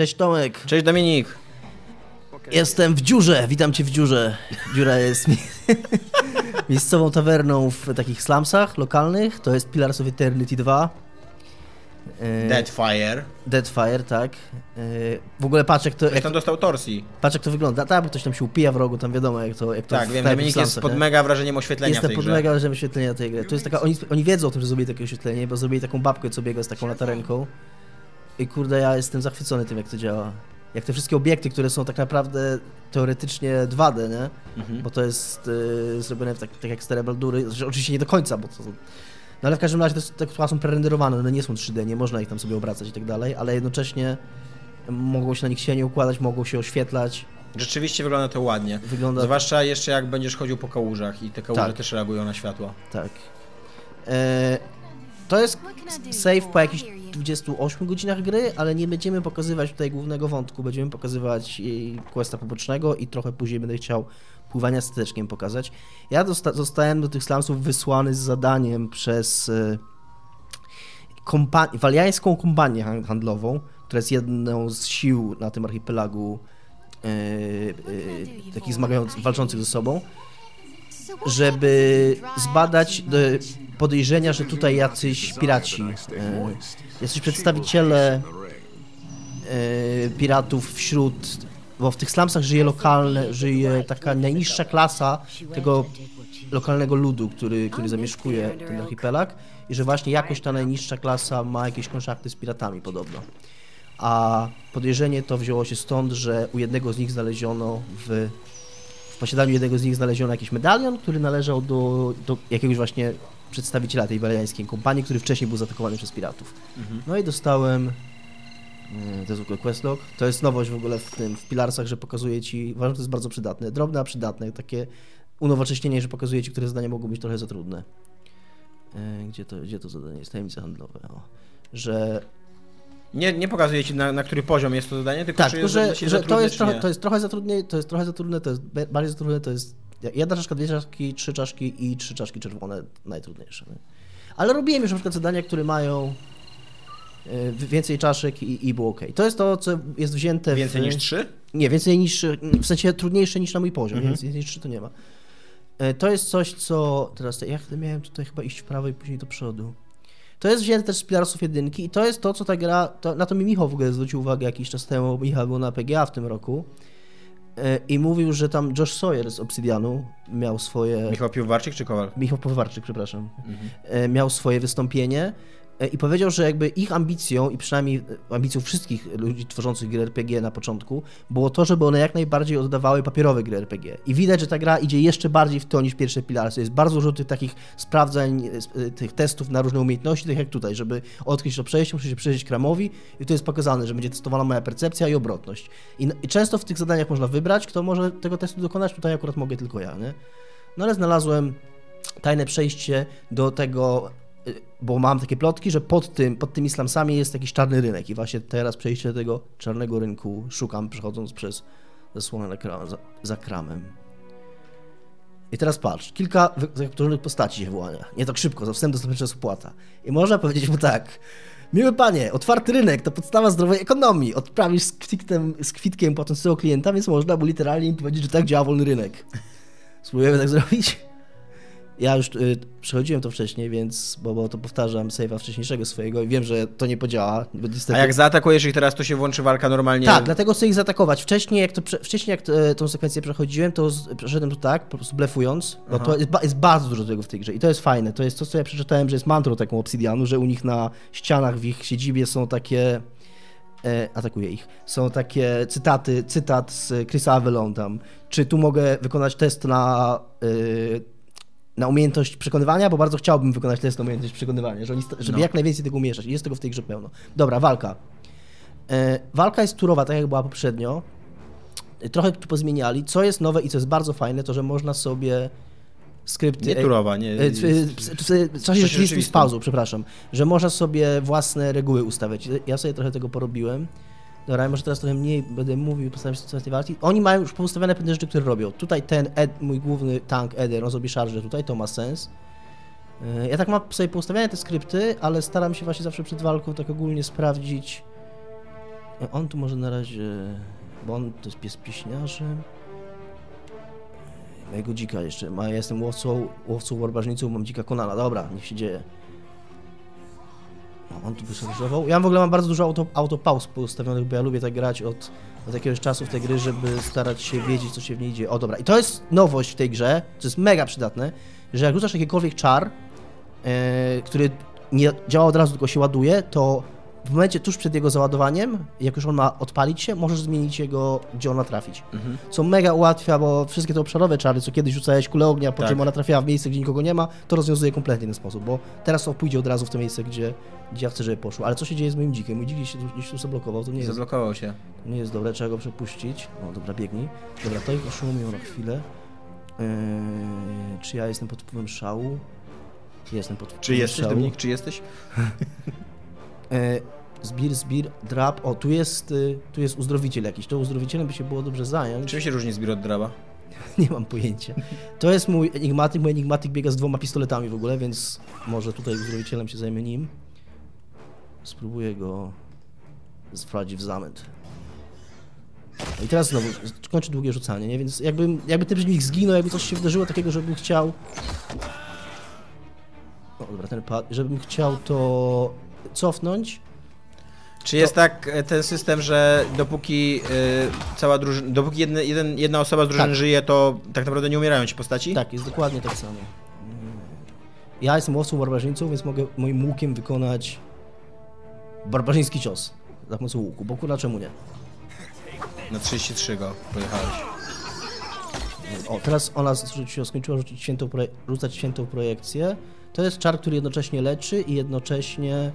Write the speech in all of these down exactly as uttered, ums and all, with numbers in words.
Cześć Tomek. Cześć Dominik. Jestem w dziurze, witam cię w dziurze. Dziura jest mi... miejscową tawerną w takich slumsach lokalnych. To jest Pillars of Eternity dwa. Deadfire. Deadfire, tak. W ogóle patrz jak to... Ktoś jak tam dostał torsji. Patrz jak to wygląda, tak, bo ktoś tam się upija w rogu, tam wiadomo jak to... Jak to tak, wiem, Dominik jest nie? pod mega wrażeniem oświetlenia Jestem tej pod grze. mega wrażeniem oświetlenia tej gry. To jest taka, oni, oni wiedzą o tym, że zrobili takie oświetlenie, bo zrobili taką babkę, co biega z taką latarenką. I kurde, ja jestem zachwycony tym, jak to działa. Jak te wszystkie obiekty, które są tak naprawdę teoretycznie dwa D, nie? Mhm. Bo to jest y, zrobione tak, tak jak stare Baldury, oczywiście nie do końca, bo to... No ale w każdym razie te tła są prerenderowane, one nie są trzy D, nie można ich tam sobie obracać i tak dalej, ale jednocześnie mogą się na nich sienie układać, mogą się oświetlać. Rzeczywiście wygląda to ładnie. Wygląda... Zwłaszcza jeszcze jak będziesz chodził po kałużach i te kałuże tak. też reagują na światło. Tak. Eee, to jest save po jakichś dwudziestu ośmiu godzinach gry, ale nie będziemy pokazywać tutaj głównego wątku, będziemy pokazywać jej questa pobocznego i trochę później będę chciał pływania stateczkiem pokazać. Ja dosta zostałem do tych slumsów wysłany z zadaniem przez y, kompa- waliańską kompanię handlową, która jest jedną z sił na tym archipelagu y, y, takich zmagających, walczących ze sobą, żeby zbadać y, podejrzenia, że tutaj jacyś piraci, y, jacyś przedstawiciele y, piratów wśród... Bo w tych slumsach żyje lokalne, żyje taka najniższa klasa tego lokalnego ludu, który, który zamieszkuje ten archipelag i że właśnie jakoś ta najniższa klasa ma jakieś kontakty z piratami podobno. A podejrzenie to wzięło się stąd, że u jednego z nich znaleziono w, w posiadaniu jednego z nich znaleziono jakiś medalion, który należał do, do jakiegoś właśnie przedstawiciela tej waliańskiej kompanii, który wcześniej był zaatakowany przez piratów. Mhm. No i dostałem... To jest w ogóle questlog. To jest nowość w ogóle w tym, w Pillarsach, że pokazuje ci, uważam, że to jest bardzo przydatne, drobne, a przydatne, takie unowocześnienie, że pokazuje ci, które zadania mogą być trochę za trudne. Gdzie to, gdzie to zadanie jest? Tajemnice handlowe. O. Że... Nie, nie pokazuje ci, na, na który poziom jest to zadanie, tylko tak, czy jest, że, że to, jest trochę, to jest trochę za trudne, to jest trochę za trudne, to jest bardziej za trudne, to jest jedna czaszka, dwie czaszki, trzy czaszki i trzy czaszki czerwone najtrudniejsze. Nie? Ale robiłem już na przykład zadania, które mają więcej czaszek i, i było ok. To jest to, co jest wzięte więcej w... niż trzy? Nie, więcej niż... w sensie trudniejsze niż na mój poziom, mhm. Więcej niż trzy to nie ma. To jest coś, co... Teraz ja miałem tutaj chyba iść w prawo i później do przodu. To jest wzięte też z Pillarsów jedynki i to jest to, co ta gra... To, na to mi Michał w ogóle zwrócił uwagę jakiś czas temu, bo Michał był na P G A w tym roku i mówił, że tam Josh Sawyer z Obsidianu miał swoje... Michał Powarczyk czy Kowal? Michał Powarczyk, przepraszam. Mhm. Miał swoje wystąpienie i powiedział, że jakby ich ambicją i przynajmniej ambicją wszystkich ludzi tworzących gry R P G na początku było to, żeby one jak najbardziej oddawały papierowe gry R P G. I widać, że ta gra idzie jeszcze bardziej w to niż pierwsze Pillarsy. Jest bardzo dużo tych takich sprawdzań, tych testów na różne umiejętności, tak jak tutaj, żeby odkryć to przejście, muszę się przejrzeć kramowi i to jest pokazane, że będzie testowana moja percepcja i obrotność. I, i często w tych zadaniach można wybrać, kto może tego testu dokonać, tutaj akurat mogę tylko ja, nie? No ale znalazłem tajne przejście do tego... Bo mam takie plotki, że pod, tym, pod tymi slumsami jest jakiś czarny rynek i właśnie teraz przejście do tego czarnego rynku szukam, przechodząc przez zasłonę za, za kramem. I teraz patrz, kilka zakapturzonych postaci się wyłania. Nie tak szybko, za wstęp dostępna jest opłata. I można powiedzieć mu tak: miły panie, otwarty rynek to podstawa zdrowej ekonomii. Odprawisz z kwitkiem, z kwitkiem płacącego klienta, więc można mu literalnie im powiedzieć, że tak działa wolny rynek. Spróbujemy tak zrobić? Ja już y, przechodziłem to wcześniej, więc, bo, bo to powtarzam save'a wcześniejszego swojego i wiem, że to nie podziała. Bo niestety... A jak zaatakujesz ich teraz, to się włączy walka normalnie? Tak, dlatego chcę ich zaatakować. Wcześniej, jak, to, wcześniej jak to, tą sekwencję przechodziłem, to przeszedłem to tak, po prostu blefując, bo Aha. to jest, jest bardzo dużo tego w tej grze i to jest fajne. To jest to, co ja przeczytałem, że jest mantrą taką Obsidianu, że u nich na ścianach w ich siedzibie są takie... atakuje ich. Są takie cytaty, cytat z Chrisa Avellone tam. Czy tu mogę wykonać test na... Y, na umiejętność przekonywania, bo bardzo chciałbym wykonać test na umiejętność przekonywania, żeby, żeby no. jak najwięcej tego umieszczać. Jest tego w tej grze pełno. Dobra, walka. E, walka jest turowa, tak jak była poprzednio. E, trochę tu pozmieniali. Co jest nowe i co jest bardzo fajne, to że można sobie skrypty... Nie turowa, nie... E, e, w czasie rzeczywistym z pauzą, przepraszam. Że można sobie własne reguły ustawiać. Ja sobie trochę tego porobiłem. Dobra, może teraz trochę mniej będę mówił, postaram się z tej walki. Oni mają już poustawione pewne rzeczy, które robią. Tutaj ten, ed, mój główny tank Eder, on zrobi szarżę tutaj, to ma sens. Ja tak mam sobie poustawiane te skrypty, ale staram się właśnie zawsze przed walką tak ogólnie sprawdzić, On tu może na razie, bo on to jest pies pieśniarzy. Mojego dzika jeszcze. Ma, ja jestem łowcą, łowcą barbarzyńcą, mam dzika Konala. Dobra, niech się dzieje. No, on tu wyszarżował. Ja w ogóle mam bardzo dużo auto, autopauz postawionych, bo ja lubię tak grać od, od jakiegoś czasu w tej gry, żeby starać się wiedzieć, co się w niej dzieje. O, dobra. I to jest nowość w tej grze, co jest mega przydatne, że jak rzucasz jakiekolwiek czar, yy, który nie działa od razu, tylko się ładuje, to w momencie tuż przed jego załadowaniem, jak już on ma odpalić się, możesz zmienić jego, gdzie ona trafić. Mhm. Co mega ułatwia, bo wszystkie te obszarowe czary, co kiedyś rzucałeś kulę ognia, po tak. czym ona trafiała w miejsce, gdzie nikogo nie ma, to rozwiązuje kompletnie ten sposób, bo teraz on pójdzie od razu w to miejsce, gdzie, gdzie ja chcę, żeby poszło. Ale co się dzieje z moim dzikiem? Mój dzik się gdzieś tu zablokował, to nie jest... Zablokował się. Nie jest dobre, trzeba go przepuścić. O, dobra, biegnij. Dobra, to ich oszumiło na chwilę. Eee, czy ja jestem pod wpływem szału? Jestem pod wpływem Czy jesteś, szału. Dominik, czy jesteś? Zbir, zbir, drab. O, tu jest, tu jest uzdrowiciel jakiś. To uzdrowicielem by się było dobrze zająć. Czym się różni zbir od draba? Nie mam pojęcia. To jest mój enigmatyk. Mój enigmatyk biega z dwoma pistoletami w ogóle, więc może tutaj uzdrowicielem się zajmę nim. Spróbuję go sprawdzić w zamęt. I teraz znowu kończy długie rzucanie, nie? Więc jakby, jakby ten brzmik zginął, jakby coś się wydarzyło takiego, żebym chciał... O, dobra, ten pad... Żebym chciał to... cofnąć. Czy jest to... tak ten system, że dopóki yy, cała drużyna, dopóki jedne, jeden, jedna osoba z drużyny tak. żyje, to tak naprawdę nie umierają ci postaci? Tak, jest dokładnie tak samo. Ja jestem łowcą barbarzyńcą, więc mogę moim łukiem wykonać barbarzyński cios za pomocą łuku, bo kurwa czemu nie? Na trzydzieści trzy go pojechałeś. O, teraz ona skończyła rzucić świętą proje... rzucać świętą projekcję. To jest czar, który jednocześnie leczy i jednocześnie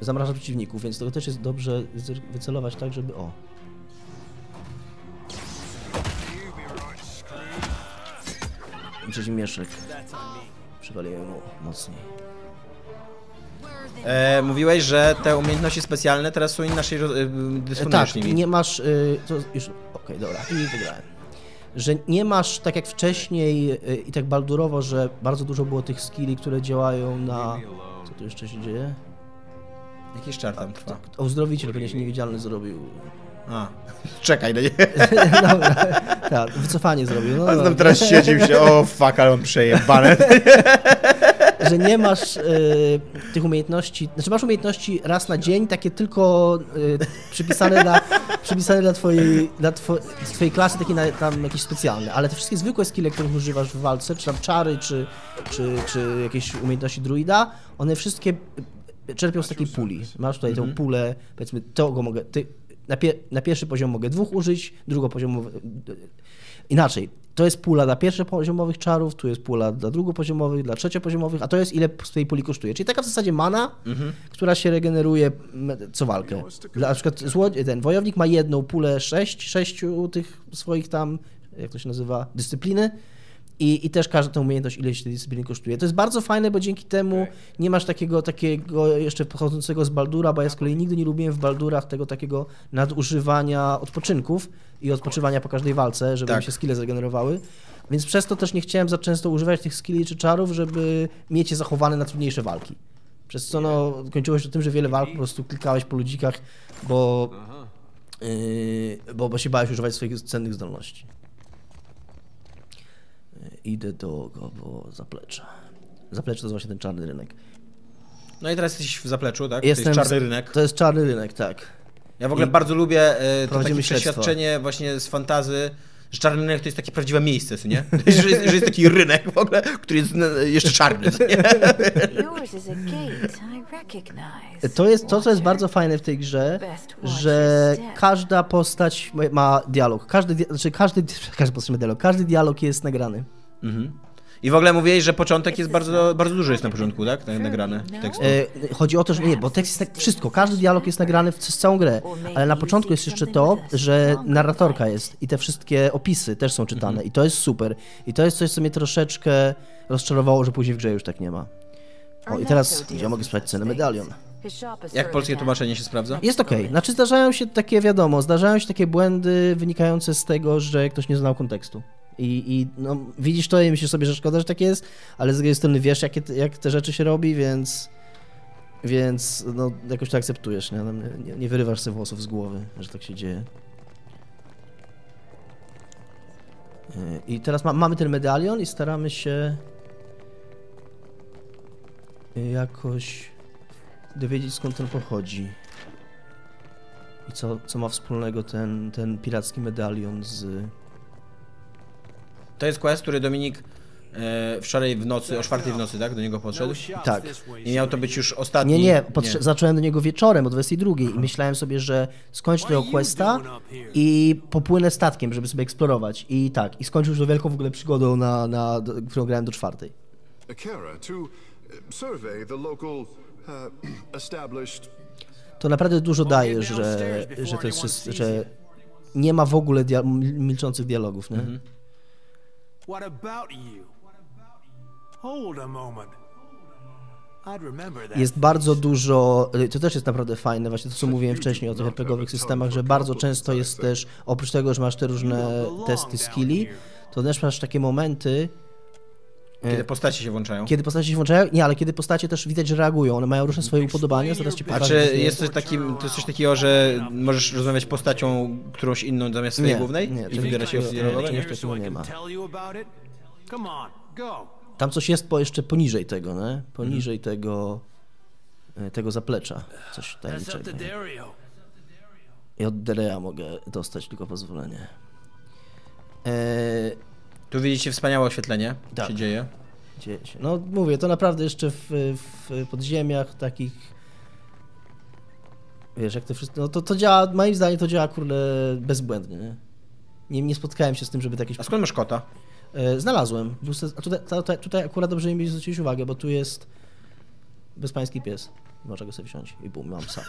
zamraża przeciwników, więc to też jest dobrze wycelować tak, żeby... O! Przeciwmieszek. Przywaliłem mu mocniej. E, mówiłeś, że te umiejętności specjalne teraz są inaczej dysponujesz e, tak, nimi. nie masz... Y, to już... Okej, okay, dobra. I wygrałem. Że nie masz, tak jak wcześniej i tak baldurowo, że bardzo dużo było tych skilli, które działają na... Co tu jeszcze się dzieje? Jakiś czar tam trwa? O, uzdrowiciel pewnie się niewidzialny zrobił. A, czekaj, no nie? Dobra, tak, wycofanie zrobił. No, no. Teraz siedzi się, o fuck, ale on przejebane. Że nie masz y, tych umiejętności, znaczy masz umiejętności raz na dzień, takie tylko y, przypisane, na, przypisane dla twojej, dla two, twojej klasy, takie na, tam jakieś specjalne, ale te wszystkie zwykłe skille, których używasz w walce, czy tam czary, czy, czy, czy jakieś umiejętności druida, one wszystkie czerpią z takiej puli. Masz tutaj mhm. tą pulę, powiedzmy, tego mogę, ty, na, pie, na pierwszy poziom mogę dwóch użyć, drugo poziomowe... Inaczej, to jest pula dla pierwszopoziomowych czarów, tu jest pula dla drugopoziomowych, dla trzeciopoziomowych, a to jest ile z tej puli kosztuje. Czyli taka w zasadzie mana, mm-hmm. która się regeneruje co walkę. Dla, na przykład ten wojownik ma jedną pulę sześć, sześciu tych swoich tam, jak to się nazywa, dyscypliny i, i też każda umiejętność ileś tej dyscypliny kosztuje. To jest bardzo fajne, bo dzięki temu nie masz takiego, takiego jeszcze pochodzącego z Baldura, bo ja z kolei nigdy nie lubiłem w Baldurach tego takiego nadużywania odpoczynków, i odpoczywania po każdej walce, żeby tak. mi się skille zregenerowały. Więc przez to też nie chciałem za często używać tych skilli czy czarów, żeby mieć je zachowane na trudniejsze walki. Przez co no, kończyło się tym, że wiele walk po prostu klikałeś po ludzikach, bo, yy, bo, bo się bałeś używać swoich cennych zdolności. Idę do go, bo zaplecza. Zaplecze to jest właśnie ten czarny rynek. No i teraz jesteś w zapleczu, tak? Jestem, to jest czarny rynek. To jest czarny rynek, tak. Ja w ogóle I bardzo lubię to takie przeświadczenie właśnie z fantazy, że czarny rynek to jest takie prawdziwe miejsce, co nie? Że jest, że jest taki rynek w ogóle, który jest jeszcze czarny, co nie? To jest to, co jest bardzo fajne w tej grze, że każda postać ma dialog. Każdy, znaczy każdy, każdy postać ma dialog, każdy dialog jest nagrany. Mhm. I w ogóle mówiłeś, że początek jest bardzo, bardzo duży jest na początku, tak? Nagrany tekst. Chodzi o to, że nie, bo tekst jest tak wszystko, każdy dialog jest nagrany przez całą grę, ale na początku jest jeszcze to, że narratorka jest i te wszystkie opisy też są czytane mhm. i to jest super. I to jest coś, co mnie troszeczkę rozczarowało, że później w grze już tak nie ma. O, i teraz gdzie ja mogę sprawdzić cenę medalion? Jak polskie tłumaczenie się sprawdza? Jest okej. Okay. Znaczy zdarzają się takie, wiadomo, zdarzają się takie błędy wynikające z tego, że ktoś nie znał kontekstu. I, i no, widzisz to i myślisz sobie, że szkoda, że tak jest, ale z drugiej strony wiesz, jak, jak te rzeczy się robi, więc Więc no, jakoś to akceptujesz, nie? nie? Nie wyrywasz sobie włosów z głowy, że tak się dzieje. I teraz ma, mamy ten medalion i staramy się jakoś dowiedzieć, skąd ten pochodzi. I co, co ma wspólnego ten, ten piracki medalion z... To jest quest, który Dominik e, wczoraj w nocy, o czwartej w nocy, tak? Do niego podszedł? Tak. I miał to być już ostatni... Nie, nie, nie. zacząłem do niego wieczorem o dwudziestej drugiej i myślałem sobie, że skończę tego questa i popłynę statkiem, żeby sobie eksplorować. I tak, i skończył już wielką w ogóle przygodą, na, na, do, którą grałem do czwartej. To naprawdę dużo daje, że, że to jest, że nie ma w ogóle dia milczących dialogów, nie? Mhm. Jest bardzo dużo, to też jest naprawdę fajne, właśnie to, co mówiłem wcześniej o tych RPGowych systemach, że bardzo często jest też, oprócz tego, że masz te różne testy skilli, to też masz takie momenty, kiedy postacie się włączają. Kiedy postacie się włączają? Nie, ale kiedy postacie też widać, że reagują. One mają różne swoje upodobania, zaraz ci pokażę. A czy jest coś, takim, to jest coś takiego, że możesz rozmawiać postacią którąś inną zamiast swojej głównej? Nie, I wybiera się nie, nie, nie, nie ma. Tam coś jest po jeszcze poniżej tego, nie? Poniżej hmm. tego, tego zaplecza. Coś tajemniczego. I od Derea mogę dostać tylko pozwolenie. Eee... Tu widzicie wspaniałe oświetlenie, tak się dzieje. dzieje się. No mówię, to naprawdę jeszcze w, w podziemiach takich, wiesz, jak to wszystko, no to, to działa, moim zdaniem to działa, kurde, bezbłędnie, nie? nie? Nie spotkałem się z tym, żeby jakieś... A skąd masz kota? E, znalazłem. A tutaj, tutaj, tutaj akurat dobrze mi zwróciłeś uwagę, bo tu jest bezpański pies. Można go sobie wziąć i bum, mam psa.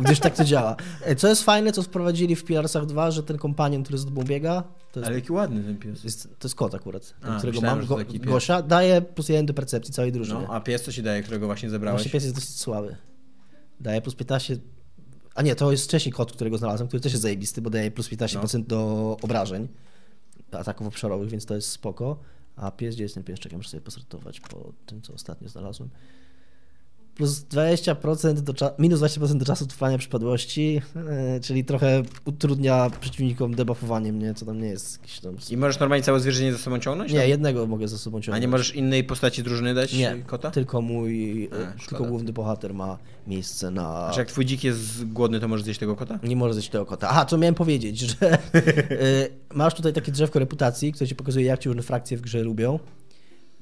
Gdyż tak to działa. Co jest fajne, co wprowadzili w Pillarsach dwa, że ten kompanion, który z tobą biega... To jest, ale jaki ładny ten pies. Jest, to jest kot akurat, a, którego mam, go, Gosia, daje plus jeden do percepcji całej drużyny. No, a pies co ci daje, którego właśnie zebrałeś? Właśnie pies jest dosyć słaby. Daje plus piętnaście... A nie, to jest wcześniej kot, którego znalazłem, który też jest zajebisty, bo daje plus piętnaście procent no. do obrażeń, ataków obszarowych, więc to jest spoko. A pies, gdzie jest ten pies? Czekam, muszę sobie postartować po tym, co ostatnio znalazłem. Plus dwadzieścia procent do minus dwadzieścia procent do czasu trwania przypadłości, yy, czyli trochę utrudnia przeciwnikom debuffowanie mnie, co tam nie jest jakiś tam... I możesz normalnie całe zwierzenie ze sobą ciągnąć? Nie, tam? jednego mogę ze sobą ciągnąć. A nie możesz innej postaci drużyny dać nie, kota? Nie, tylko mój, A, tylko główny bohater ma miejsce na... Znaczy jak twój dzik jest głodny, to możesz zjeść tego kota? Nie możesz zjeść tego kota. Aha, co miałem powiedzieć, że yy, masz tutaj takie drzewko reputacji, które ci pokazuje, jak ci różne frakcje w grze lubią.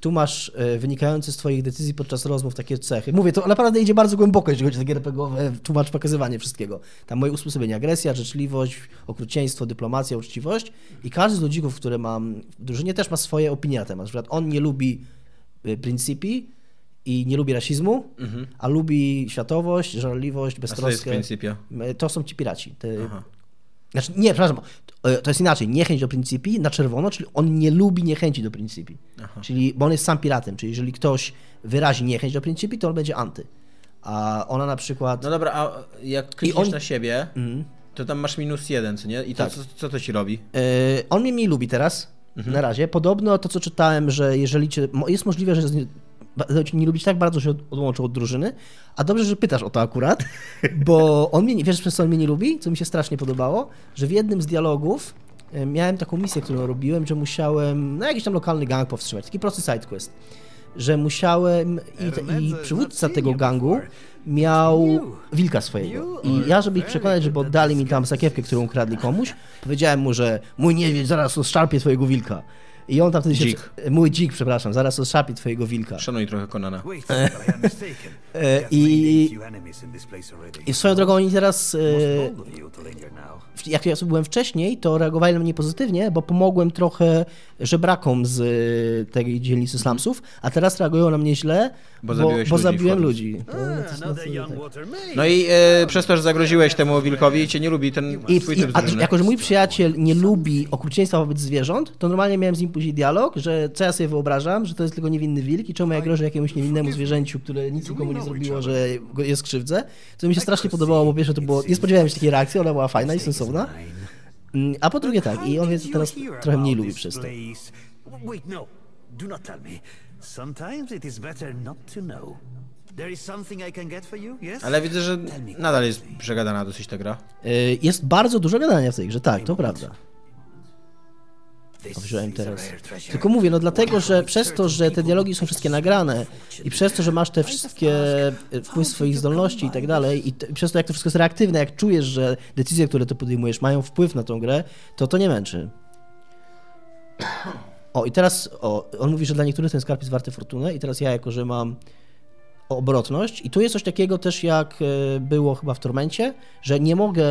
Tu masz y, wynikające z twoich decyzji podczas rozmów takie cechy. Mówię, to naprawdę idzie bardzo głęboko, jeśli chodzi o takie RPGowe, tłumacz, pokazywanie wszystkiego. Tam moje usposobienie, agresja, życzliwość, okrucieństwo, dyplomacja, uczciwość. I każdy z ludzików, które mam w drużynie, też ma swoje opinie na temat. Na przykład on nie lubi Principi i nie lubi rasizmu, mhm. a lubi światowość, żarliwość, beztroskę. To są ci piraci. Te... Znaczy, nie, przepraszam, to jest inaczej. Niechęć do Principi na czerwono, czyli on nie lubi niechęci do Principi. Aha. Czyli, bo on jest sam piratem, czyli jeżeli ktoś wyrazi niechęć do Principi, to on będzie anty. A ona na przykład... No dobra, a jak klikniesz on... na siebie, mm. to tam masz minus jeden, co nie? I to, tak. co, co to ci robi? Yy, on mnie mniej lubi teraz, mhm. na razie. Podobno to, co czytałem, że jeżeli cię... jest możliwe, że... nie lubić tak bardzo, że się odłączył od drużyny, a dobrze, że pytasz o to akurat, bo on mnie, wiesz, przez co on mnie nie lubi, co mi się strasznie podobało, że w jednym z dialogów miałem taką misję, którą robiłem, że musiałem, no jakiś tam lokalny gang powstrzymać, taki prosty sidequest, że musiałem i, i przywódca tego gangu miał wilka swojego i ja, żeby ich przekonać, żeby oddali mi tam sakiewkę, którą ukradli komuś, powiedziałem mu, że mój niedźwiedź zaraz rozszarpie swojego wilka. I on tam wtedy dzik. się... Mój dzik, przepraszam, zaraz odszapi twojego wilka. Szanuj trochę Konana. I... I swoją drogą oni teraz... Jak ja byłem wcześniej, to reagowali na mnie pozytywnie, bo pomogłem trochę żebrakom z tej dzielnicy slumsów, a teraz reagują na mnie źle, bo, bo, bo zabiłem ludzi. To, to to tak. No i e, przez to, że zagroziłeś temu wilkowi i cię nie lubi ten I, twój i, typ drużyny. Jako, że mój przyjaciel nie lubi okrucieństwa wobec zwierząt, to normalnie miałem z nim później dialog, że co ja sobie wyobrażam, że to jest tylko niewinny wilk i czemu ja grożę jakiemuś niewinnemu zwierzęciu, które nic nikomu nie zrobiło, że go jest krzywdzę. To mi się strasznie podobało, bo pierwsze to było, nie spodziewałem się takiej reakcji, ona była fajna i sensowna. A po drugie tak, i on jest teraz trochę mniej lubi przez to. Ale widzę, że nadal jest przegadana dosyć ta gra. Jest bardzo dużo gadania w tej grze, tak, to prawda. Wziąłem teraz. Tylko mówię, no dlatego, że przez to, że te dialogi są wszystkie nagrane i przez to, że masz te wszystkie wpływ swoich zdolności i tak dalej i te, przez to, jak to wszystko jest reaktywne, jak czujesz, że decyzje, które ty podejmujesz, mają wpływ na tą grę, to to nie męczy. O, i teraz, o, on mówi, że dla niektórych ten skarb jest warty fortunę i teraz ja, jako że mam obrotność i tu jest coś takiego też, jak było chyba w Tormencie, że nie mogę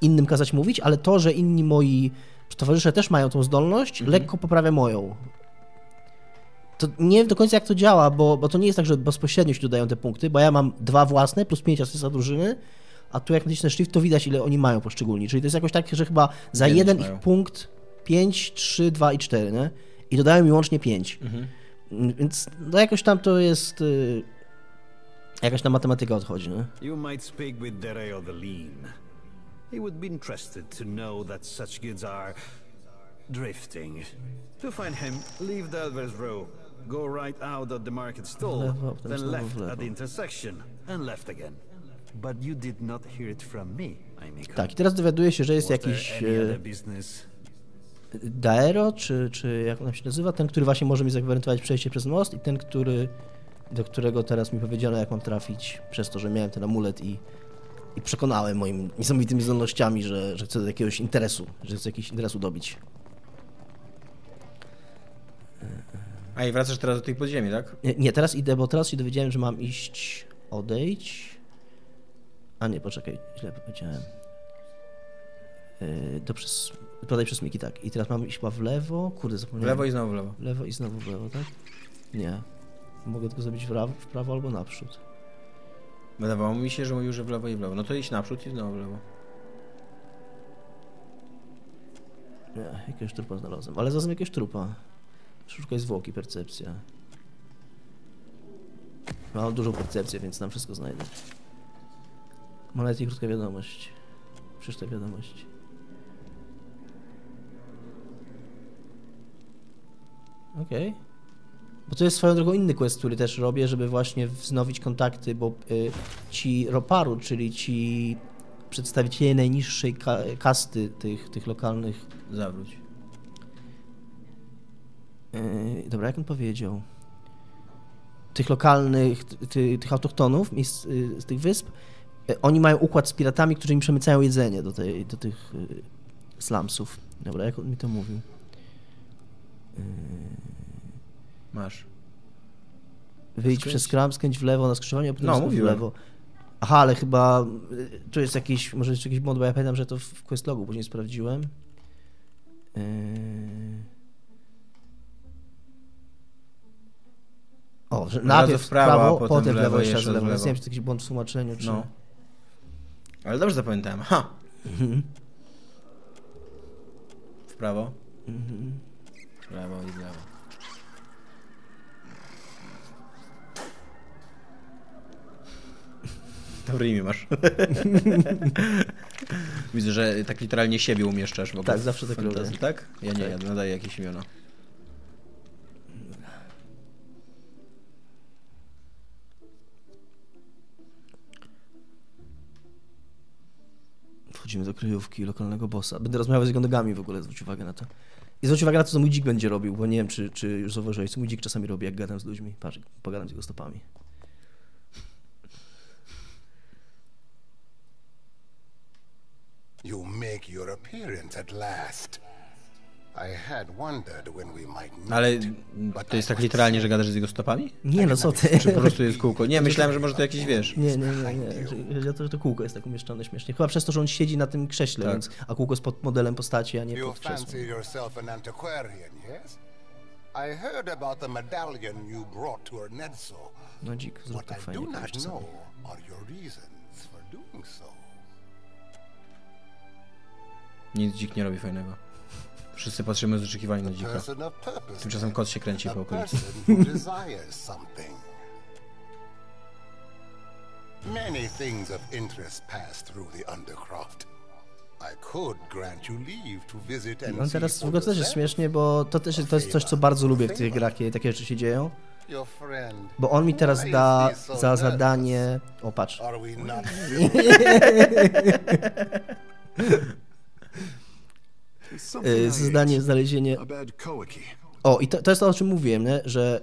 innym kazać mówić, ale to, że inni moi towarzysze też mają tą zdolność, mhm. lekko poprawia moją. To nie wiem do końca, jak to działa, bo, bo to nie jest tak, że bezpośrednio się dodają te punkty, bo ja mam dwa własne plus pięć asysta drużyny, a tu jak nacisnę shift, to widać, ile oni mają poszczególni. Czyli to jest jakoś tak, że chyba za pięć jeden mają. Ich punkt pięć, trzy, dwa i cztery, nie? I dodają mi łącznie pięć. Mhm. Więc no jakoś tam to jest... Yy, jakaś tam matematyka odchodzi, nie? He would be interested to know that such goods are drifting. To find him, leave the Elver's Row, go right out at the market stall, then left at the intersection and left again. But you did not hear it from me. Tak, i teraz dowiaduje się, że jest jakiś Daero, czy, czy jak nam się nazywa, ten, który właśnie może mi zagwarantować przejście przez most i ten, który, do którego teraz mi powiedziano, jak mam trafić, przez to, że miałem ten amulet i I przekonałem moimi niesamowitymi zdolnościami, że, że chcę do jakiegoś interesu, że chcę jakiś interesu dobić. A i wracasz teraz do tej podziemi, tak? Nie, nie, teraz idę, bo teraz się dowiedziałem, że mam iść, odejść. A nie, poczekaj, źle powiedziałem. Yy, to przez, podaj przez Miki, tak. I teraz mam iść chyba w lewo, kurde, zapomniałem. W lewo i znowu w lewo. W lewo i znowu w lewo, tak? Nie. Mogę tylko zrobić w prawo, w prawo albo naprzód. Wydawało mi się, że mówił, że w lewo i w lewo. No to iść naprzód i znowu w lewo. Nie, jakiegoś trupa znalazłem. Ale zarazem jakiegoś trupa. Szukaj zwłoki, percepcja. Mam dużą percepcję, więc tam wszystko znajdę. Mam nawet i krótka wiadomość. Przeczytaj wiadomość. Okej. Okay. Bo to jest swoją drogą inny quest, który też robię, żeby właśnie wznowić kontakty, bo y, ci roparu, czyli ci przedstawiciele najniższej ka kasty tych, tych lokalnych... Zawróć. Y, dobra, jak on powiedział? Tych lokalnych, ty, tych autochtonów miejsc, y, z tych wysp, y, oni mają układ z piratami, którzy im przemycają jedzenie do, tej, do tych y, slumsów. Dobra, jak on mi to mówił? Y... Masz. Wyjdź skręć. Przez kram, skręć w lewo na skrzyżowanie, a potem no, w lewo. Aha, ale chyba tu jest jakiś, może jest jakiś błąd, bo ja pamiętam, że to w questlogu później sprawdziłem. Yy... O, że najpierw w prawo, potem, potem w lewo, jeszcze raz w lewo. Nie wiem, czy to jakiś błąd w tłumaczeniu, czy... No. Ale dobrze zapamiętałem, ha! Mhm. W prawo. Mhm. W lewo i w lewo. Dobre imię masz. Widzę, że tak literalnie siebie umieszczasz w ogóle. Tak, zawsze tak robię. Tak? Ja nie, ja nadaję jakieś imiona. Wchodzimy do kryjówki lokalnego bossa. Będę rozmawiał z jego nogami w ogóle, zwróć uwagę na to. I zwróć uwagę na to, co mój dzik będzie robił, bo nie wiem, czy, czy już zauważyłeś, co mój dzik czasami robi, jak gadam z ludźmi. Patrz, pogadam z jego stopami. You make your appearance at last. I had wondered when we might meet. Ale to jest tak literalnie, że gadasz z jego stopami? Nie, no co ty? Czy po prostu jest kółko? Nie, myślałem, że może to jakiś, wiesz... Nie, nie, nie, nie. Ja to, że to kółko jest tak umieszczone śmiesznie. Chyba przez to, że on siedzi na tym krześle, tak. Więc, a kółko jest pod modelem postaci, a nie pod krzesłem. No dzik, zrób tak fajnie. Nic dzik nie robi fajnego. Wszyscy patrzymy z oczekiwaniem na dzika. Tymczasem kot się kręci po okolicy. Many things of interest pass through the undercroft. I could grant you leave to visit and see. No teraz w ogóle to też jest śmiesznie, bo to też to jest coś, co bardzo lubię w tych grach, kiedy takie rzeczy się dzieją. Bo on mi teraz da za zadanie... O, patrz. Zadanie, znalezienie... O, i to, to jest to, o czym mówiłem, nie? Że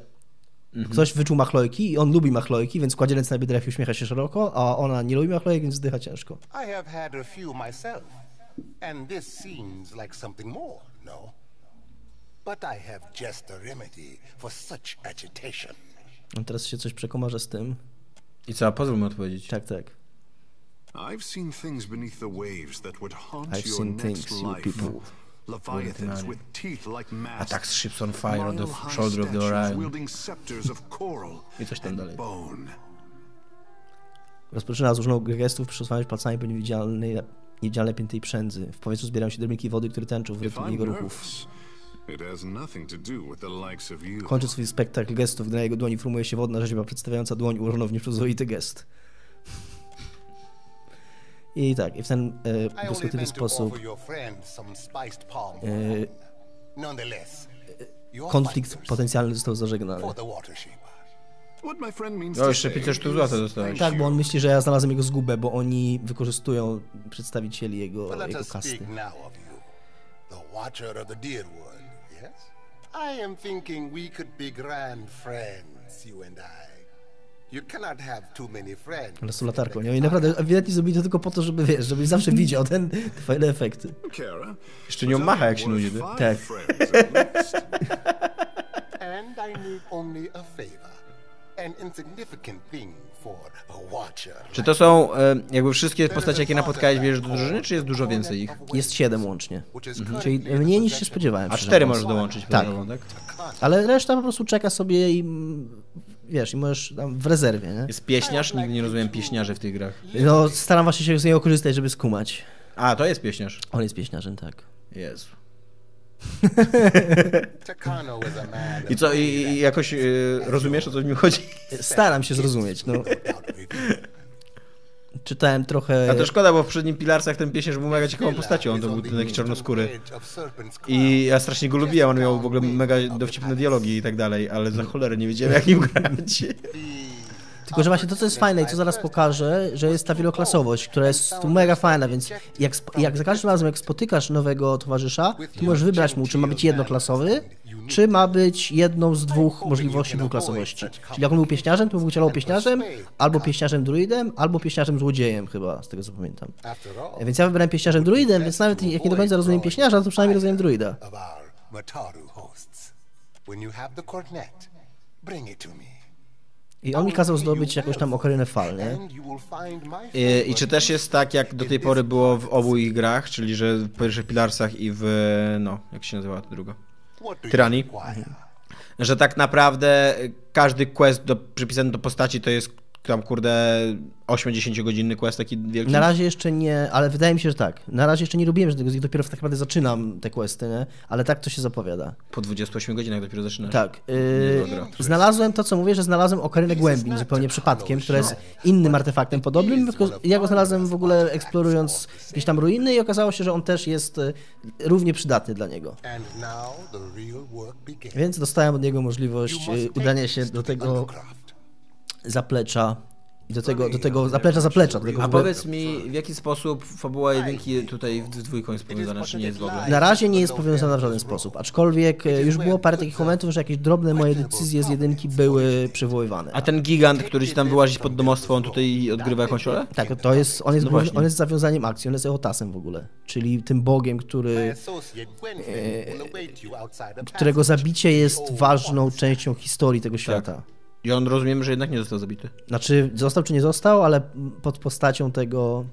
mhm. ktoś wyczuł machlojki i on lubi machlojki, więc kładzie ręce na biodrach i uśmiecha się szeroko, a ona nie lubi machlojek, więc zdycha ciężko. On teraz się coś przekomarza z tym. I co, pozwól mi odpowiedzieć. Tak, tak. I've seen things beneath the waves that would haunt your next life. Leviathans with teeth like masks. Attacks ships on fire on the shoulder of the Orion. Wielding scepters of coral and bone. Rozpoczyna złożoną gestów przesuwając palcami po niewidzialnej, niewidzialnej piętej przędzy. W powietrzu zbierają się drobniki wody, które tęczą w rytmie jego ruchów. Kończy swój spektakl gestów, gdy na jego dłoni formuje się wodna rzeźba przedstawiająca dłoń ułożoną w nieprzyzwoity gest. I tak, i w ten e, błyskotliwy sposób e, konflikt potencjalny został zażegnany. No jeszcze pięćdziesiąt złotych dostałeś. Tak, bo on myśli, że ja znalazłem jego zgubę, bo oni wykorzystują przedstawicieli jego, jego kasty. Ale są latarką, nie? I naprawdę ewidentnie zrobili to tylko po to, żeby, wiesz, żebyś zawsze widział ten, te fajne efekty. Jeszcze nią macha, jak się nudzi. Tak. Czy to są jakby wszystkie postacie, jakie napotkałeś, bierzesz do drużyny, czy jest dużo więcej ich? Jest siedem łącznie. Mhm. Czyli mniej niż się spodziewałem. A cztery możesz dołączyć. Tak. Pewno, tak. Ale reszta po prostu czeka sobie i... Wiesz, i możesz tam w rezerwie, nie? Jest pieśniarz? Nigdy nie rozumiem pieśniarzy w tych grach. No, staram właśnie się z niego korzystać, żeby skumać. A, to jest pieśniarz? On jest pieśniarzem, tak. Jezu. I co, i, i jakoś y, rozumiesz, o co mi chodzi? Staram się zrozumieć, no. Czytałem trochę... A to szkoda, bo w poprzednim Pilarsach ten pieśniarz był mega ciekawą postacią, on to był ten taki czarnoskóry. I ja strasznie go lubiłem, on miał w ogóle mega dowcipne dialogi i tak dalej, ale za cholerę nie wiedziałem, jak nim grać. Tylko, że właśnie to, co jest fajne i co zaraz pokażę, że jest ta wieloklasowość, która jest tu mega fajna, więc jak, jak za każdym razem, jak spotykasz nowego towarzysza, to możesz wybrać mu, czy ma być jednoklasowy, czy ma być jedną z dwóch możliwości dwuklasowości. Czyli jak on był pieśniarzem, to był wycielał pieśniarzem, albo pieśniarzem druidem, albo pieśniarzem złodziejem chyba, z tego co pamiętam. Więc ja wybrałem pieśniarzem druidem, więc nawet jak nie do końca rozumiem pieśniarza, to przynajmniej rozumiem druida. I on mi kazał zdobyć jakąś tam okarynę fal, nie? I, I czy też jest tak, jak do tej pory było w obu ich grach, czyli że w pierwszych Pilarsach i w... no, jak się nazywała to druga? Tyranny. Że tak naprawdę każdy quest do, przypisany do postaci to jest tam, kurde, osiem-dziesięciogodzinny quest taki wielki? Na razie jeszcze nie, ale wydaje mi się, że tak. Na razie jeszcze nie robiłem żadnego z nich, dopiero tak naprawdę zaczynam te questy, nie? Ale tak to się zapowiada. Po dwudziestu ośmiu godzinach dopiero zaczynasz. Tak. Yy, znalazłem to, co mówię, że znalazłem okarynę głębin zupełnie przypadkiem, która jest innym artefaktem podobnym. Ja go znalazłem w ogóle eksplorując jakieś tam ruiny i okazało się, że on też jest równie przydatny dla niego. Więc dostałem od niego możliwość udania się do tego zaplecza i do tego, do tego zaplecza zaplecza. Do tego. A powiedz mi, w jaki sposób fabuła jedynki tutaj z dwójką jest powiązana, czy nie jest w ogóle? Na razie nie jest powiązana w żaden sposób, aczkolwiek już było parę takich momentów, że jakieś drobne moje decyzje z jedynki były przywoływane. A ten gigant, który ci tam wyłazić pod domostwo, on tutaj odgrywa jakąś rolę? Tak, to jest, on, jest, no on jest zawiązaniem akcji, on jest EOTASem w ogóle, czyli tym bogiem, który, e, którego zabicie jest ważną częścią historii tego świata. Tak. I on rozumiem, że jednak nie został zabity. Znaczy, został czy nie został, ale pod postacią tego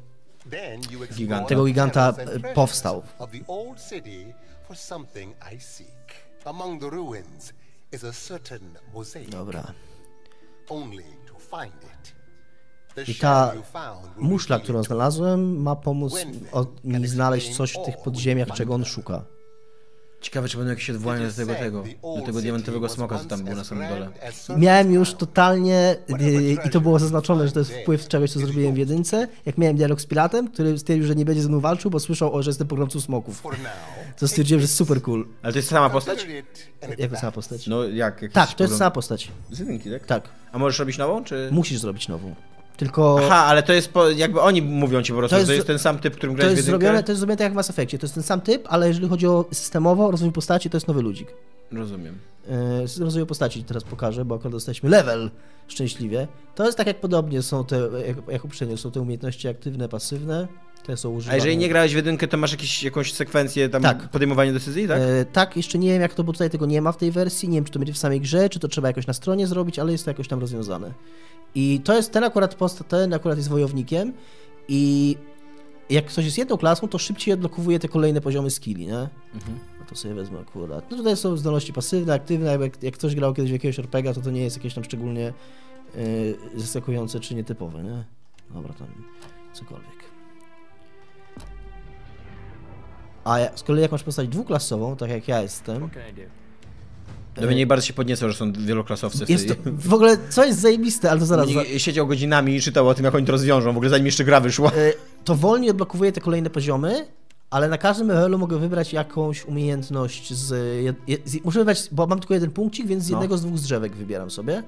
giganta, tego giganta powstał. Dobra. I ta muszla, którą znalazłem, ma pomóc mi znaleźć coś w tych podziemiach, czego on szuka. Ciekawe, czy będą jakieś odwołania do tego, tego, do tego diamentowego smoka, co tam było na samym dole. Miałem już totalnie, i to było zaznaczone, że to jest wpływ czegoś, co zrobiłem w jedynce, jak miałem dialog z Piratem, który stwierdził, że nie będzie ze mną walczył, bo słyszał, o, że jestem pogromcą smoków. To stwierdziłem, że jest super cool. Ale to jest sama postać? Jaka sama postać? No jak? Jak tak, to jest sama postać. Z jedynki, tak? Tak. A możesz robić nową, czy...? Musisz zrobić nową. Tylko... Aha, ale to jest, po, jakby oni mówią ci po prostu, to jest, to jest ten sam typ, którym grałeś w jedynkę? Zrobione, to jest zrobione tak jak w Mass Effectie, to jest ten sam typ, ale jeżeli chodzi o systemowo, rozwój postaci, to jest nowy ludzik. Rozumiem. Yy, rozwój postaci teraz pokażę, bo akurat dostaliśmy level, szczęśliwie. To jest tak jak podobnie są te, jak, jak uprzednio, są te umiejętności aktywne, pasywne. Są A jeżeli nie grałeś w jedynkę, to masz jakieś, jakąś sekwencję tam tak. podejmowania decyzji, tak? E, tak, jeszcze nie wiem jak to, bo tutaj tego nie ma w tej wersji, nie wiem czy to będzie w samej grze, czy to trzeba jakoś na stronie zrobić, ale jest to jakoś tam rozwiązane. I to jest, ten akurat post, ten akurat jest wojownikiem i jak ktoś jest jedną klasą, to szybciej odblokowuje te kolejne poziomy skilli, nie? Mhm. To sobie wezmę akurat. No tutaj są zdolności pasywne, aktywne, jak, jak ktoś grał kiedyś w jakiegoś er pe gie, to to nie jest jakieś tam szczególnie y, zaskakujące czy nietypowe, nie? Dobra, tam cokolwiek. A z kolei jak masz postać dwuklasową, tak jak ja jestem... No mnie bardzo się podniecą, że są wieloklasowcy w tej... W ogóle co jest zajebiste, ale to zaraz... Mnie siedział godzinami i czytał o tym, jak oni to rozwiążą, w ogóle zanim jeszcze gra wyszła. To wolniej odblokowuje te kolejne poziomy, ale na każdym levelu mogę wybrać jakąś umiejętność z... z muszę wybrać, bo mam tylko jeden punkcik, więc z jednego no. z dwóch drzewek wybieram sobie.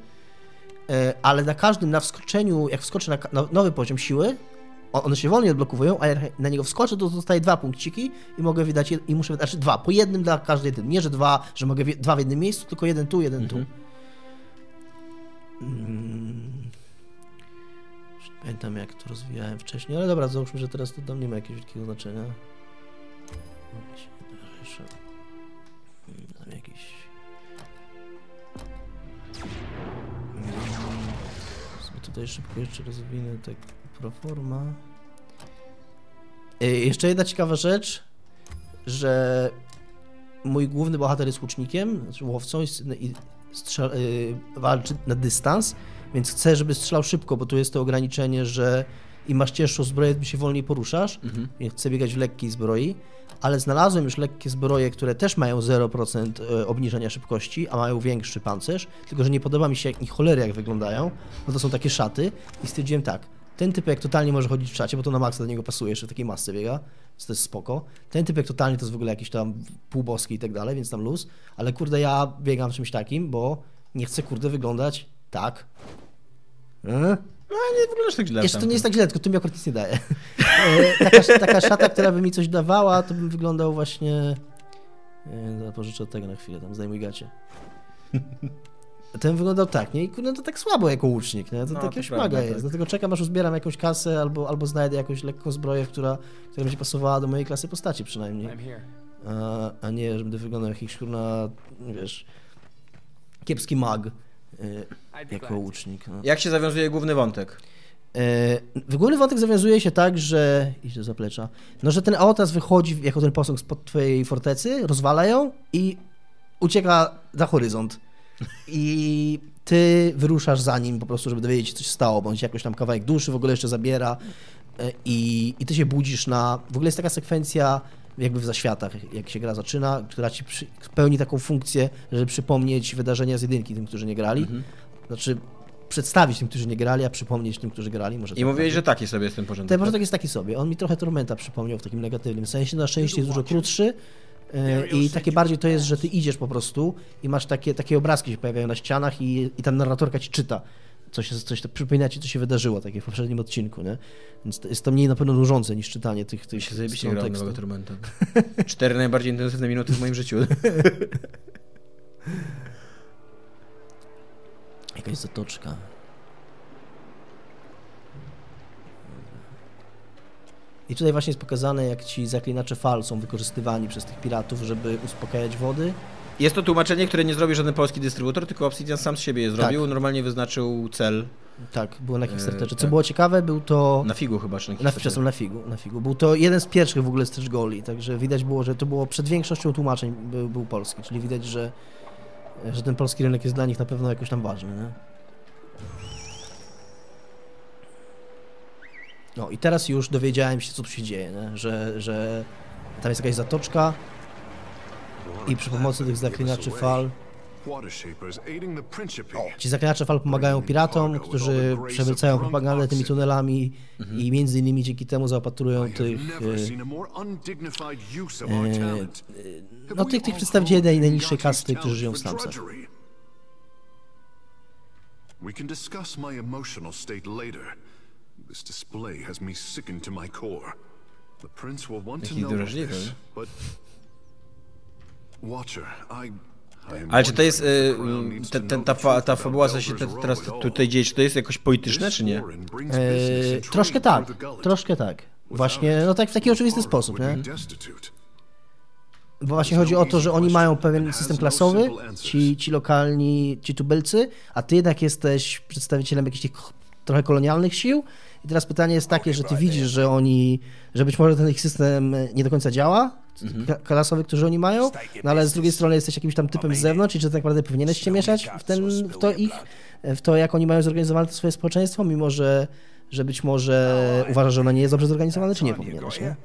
Ale na każdym, na wskoczeniu, jak wskoczę na nowy poziom siły, one się wolniej odblokowują, a jak na niego wskoczę, to dostaję dwa punkciki i mogę wydać, i muszę wydać, znaczy dwa, po jednym dla każdej tym. Nie, że dwa, że mogę w, dwa w jednym miejscu, tylko jeden tu, jeden mhm. tu. Hmm. Pamiętam jak to rozwijałem wcześniej, ale dobra, załóżmy, że teraz to tam nie ma jakiegoś wielkiego znaczenia. Tam jakiś... Sobie tutaj szybko jeszcze rozwinę tak... Proforma. Jeszcze jedna ciekawa rzecz, że mój główny bohater jest łucznikiem, znaczy łowcą i strzela, walczy na dystans, więc chcę, żeby strzelał szybko, bo tu jest to ograniczenie, że im masz cięższą zbroję, tym się wolniej poruszasz, mhm. więc chcę biegać w lekkiej zbroi, ale znalazłem już lekkie zbroje, które też mają zero procent obniżenia szybkości, a mają większy pancerz, tylko że nie podoba mi się jak i cholery jak wyglądają, bo to są takie szaty i stwierdziłem tak, ten typek totalnie może chodzić w szacie, bo to na maksa do niego pasuje, jeszcze w takiej masce biega, więc to jest spoko. Ten typek totalnie to jest w ogóle jakiś tam półboski i tak dalej, więc tam luz. Ale kurde, ja biegam w czymś takim, bo nie chcę kurde wyglądać tak. Hmm? No nie wyglądasz tak źle. Jeszcze to nie jest tak źle, tylko to mi akurat nic nie daje. taka, taka szata, która by mi coś dawała, to bym wyglądał właśnie... No, pożyczę od tego na chwilę, tam zdejmuj gacie. Ten wyglądał tak, nie? I no to tak słabo jako łucznik, nie? To no, takiego śmaga jest. Tak. Dlatego czekam, aż uzbieram jakąś kasę, albo, albo znajdę jakąś lekką zbroję, która, która będzie pasowała do mojej klasy postaci przynajmniej. A, a nie, że będę wyglądał jakiś kurna, wiesz, kiepski mag y, jako łucznik. No. Jak się zawiązuje główny wątek? Yy, główny wątek zawiązuje się tak, że... Idź do zaplecza. No, że ten EOTAS wychodzi jako ten posąg spod twojej fortecy, rozwala ją i ucieka za horyzont. I ty wyruszasz za nim po prostu, żeby dowiedzieć się, co się stało, bądź jakoś tam kawałek duszy w ogóle jeszcze zabiera i, i ty się budzisz na... W ogóle jest taka sekwencja jakby w zaświatach, jak się gra zaczyna, która ci przy... pełni taką funkcję, żeby przypomnieć wydarzenia z jedynki tym, którzy nie grali. Mhm. Znaczy przedstawić tym, którzy nie grali, a przypomnieć tym, którzy grali. Może I mówiłeś, tak. że taki sobie jest ten porządek. Ten porządek tak? jest taki sobie. On mi trochę Tormenta przypomniał w takim negatywnym sensie. Na szczęście jest dużo krótszy. I takie bardziej to jest, że ty idziesz po prostu i masz takie, takie obrazki się pojawiają na ścianach i, i ta narratorka ci czyta, coś, coś, przypomina ci, co się wydarzyło, tak jak w poprzednim odcinku, nie? Więc jest to mniej na pewno nużące niż czytanie tych, tych się zajebiście grałem nowego Tormenta. Cztery najbardziej intensywne minuty w moim życiu. Jakaś zatoczka. I tutaj właśnie jest pokazane, jak ci zaklinacze fal są wykorzystywani przez tych piratów, żeby uspokajać wody. Jest to tłumaczenie, które nie zrobił żaden polski dystrybutor, tylko Obsidian sam z siebie je zrobił, tak. Normalnie wyznaczył cel. Tak, było na Kickstarterze. Co tak. było ciekawe, był to... Na figu chyba, czy na Kickstarterze. Przepraszam, na figu, na figu. Był to jeden z pierwszych w ogóle stretch goli, także widać było, że to było przed większością tłumaczeń był, był polski, czyli widać, że, że ten polski rynek jest dla nich na pewno jakoś tam ważny, nie? No i teraz już dowiedziałem się, co tu się dzieje, nie? Że, że tam jest jakaś zatoczka, i przy pomocy tych zaklinaczy fal. Ci zaklinacze fal pomagają piratom, którzy przewracają propagandę tymi tunelami mhm. i między innymi dzięki temu zaopatrują tych e, e, no tych, tych przedstawicieli naj, najniższej kasty, którzy żyją w slumsach. Jaki drażliwy. Ale czy to jest, y, te, te, ta, fa, ta fabuła, co się te, teraz tutaj dzieje, czy to jest jakoś polityczne, czy nie? E, troszkę tak, troszkę tak. Właśnie, no tak w taki oczywisty sposób, nie? Bo właśnie chodzi o to, że oni mają pewien system klasowy, ci, ci lokalni, ci tubylcy, a ty jednak jesteś przedstawicielem jakichś tych trochę kolonialnych sił. I teraz pytanie jest takie, że ty widzisz, że oni, że być może ten ich system nie do końca działa, mhm. klasowy, którzy oni mają, no ale z drugiej strony jesteś jakimś tam typem z zewnątrz i że tak naprawdę powinieneś się mieszać w, ten, w to ich, w to jak oni mają zorganizowane to swoje społeczeństwo, mimo że, że być może uważasz, że ono nie jest dobrze zorganizowane, czy nie powinieneś, nie?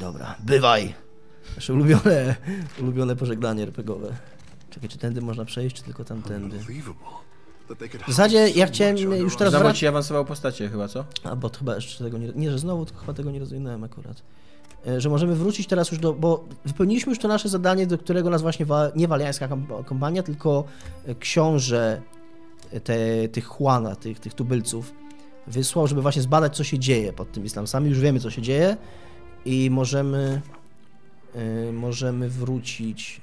Dobra, bywaj! Nasze ulubione, ulubione pożegnanie er pe gie owe. Czekaj, czy tędy można przejść, czy tylko tamtędy? W zasadzie ja chciałem już teraz... Zobacz, ci awansował postacie chyba, co? A, bo chyba jeszcze tego nie... Nie, że znowu, to chyba tego nie rozwinąłem akurat. Że możemy wrócić teraz już do... Bo wypełniliśmy już to nasze zadanie, do którego nas właśnie wa... nie waliańska kompania, tylko książę te, tych Juana, tych, tych tubylców wysłał, żeby właśnie zbadać, co się dzieje pod tymi slumsami. Już wiemy, co się dzieje i możemy... Yy, możemy wrócić...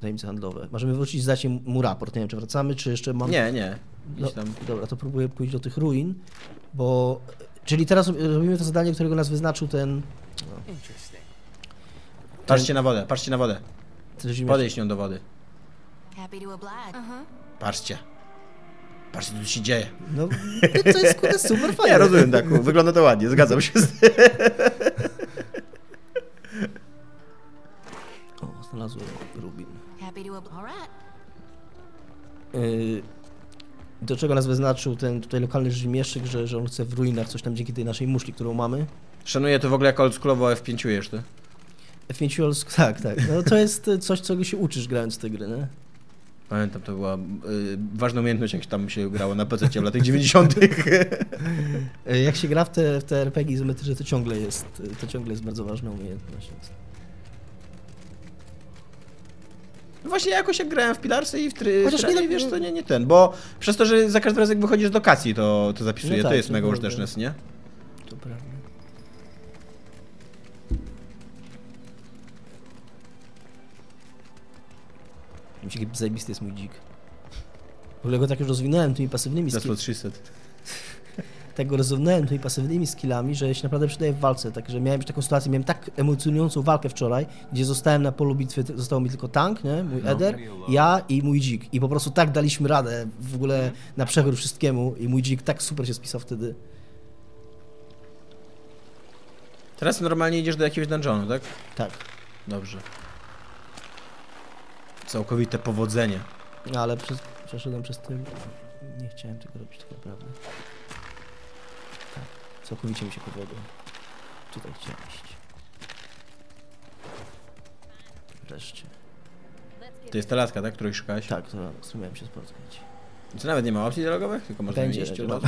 Tajemnice handlowe. Możemy wrócić, zdać mu raport. Nie wiem, czy wracamy, czy jeszcze mam... Nie, nie. No, tam. Dobra, to próbuję pójść do tych ruin, bo... Czyli teraz robimy to zadanie, którego nas wyznaczył ten... No. Patrzcie na wodę, patrzcie na wodę. Podejść nią do wody. Patrzcie. Patrzcie, co tu się dzieje. No, to jest kurde super fajne. Ja rozumiem, Daku. Wygląda to ładnie, zgadzam się z tym. Znalazłem rubin. Yy, do czego nas wyznaczył ten tutaj lokalny rzemieślnik, że, że on chce w ruinach coś tam dzięki tej naszej muszli, którą mamy. Szanuję to w ogóle jak oldschoolowo ef pięć ujesz, ty? ef pięć old... tak, tak. No to jest coś, czego się uczysz grając w te gry, nie? Pamiętam, to była y, ważna umiejętność, jak tam się grało na pececie w latach dziewięćdziesiątych. Jak się gra w te, w te er pe gie izometryczne, to ciągle jest, to ciągle jest bardzo ważna umiejętność. Właśnie jakoś jak grałem w Pillarsy i w try... Chociaż w try... nie, wiesz, to nie, nie ten, bo przez to, że za każdym razem jak wychodzisz do Cassie, to, to zapisuje, no tak, to jest to mega użyteczne, nie? To prawda. Zajebisty jest mój dzik. W ogóle go tak już rozwinąłem tymi pasywnymi skillami. Tak go rozwinąłem tymi pasywnymi skillami, że się naprawdę przydaje w walce. Także miałem już taką sytuację, miałem tak emocjonującą walkę wczoraj, gdzie zostałem na polu bitwy, został mi tylko tank, nie? Mój Eder, ja i mój dzik. I po prostu tak daliśmy radę w ogóle na przekór wszystkiemu i mój dzik tak super się spisał wtedy. Teraz normalnie idziesz do jakiegoś dungeonu, tak? Tak. Dobrze. Całkowite powodzenie. No ale przez, przeszedłem przez tym. Nie chciałem tego robić tak naprawdę. Tak, całkowicie mi się powiodło. Tutaj chciałem iść. Wreszcie. To jest ta laska, tak? Której szukałeś? Tak, z którą miałem się spotkać. Co, nawet nie ma opcji dialogowych? Tylko można iść od razu.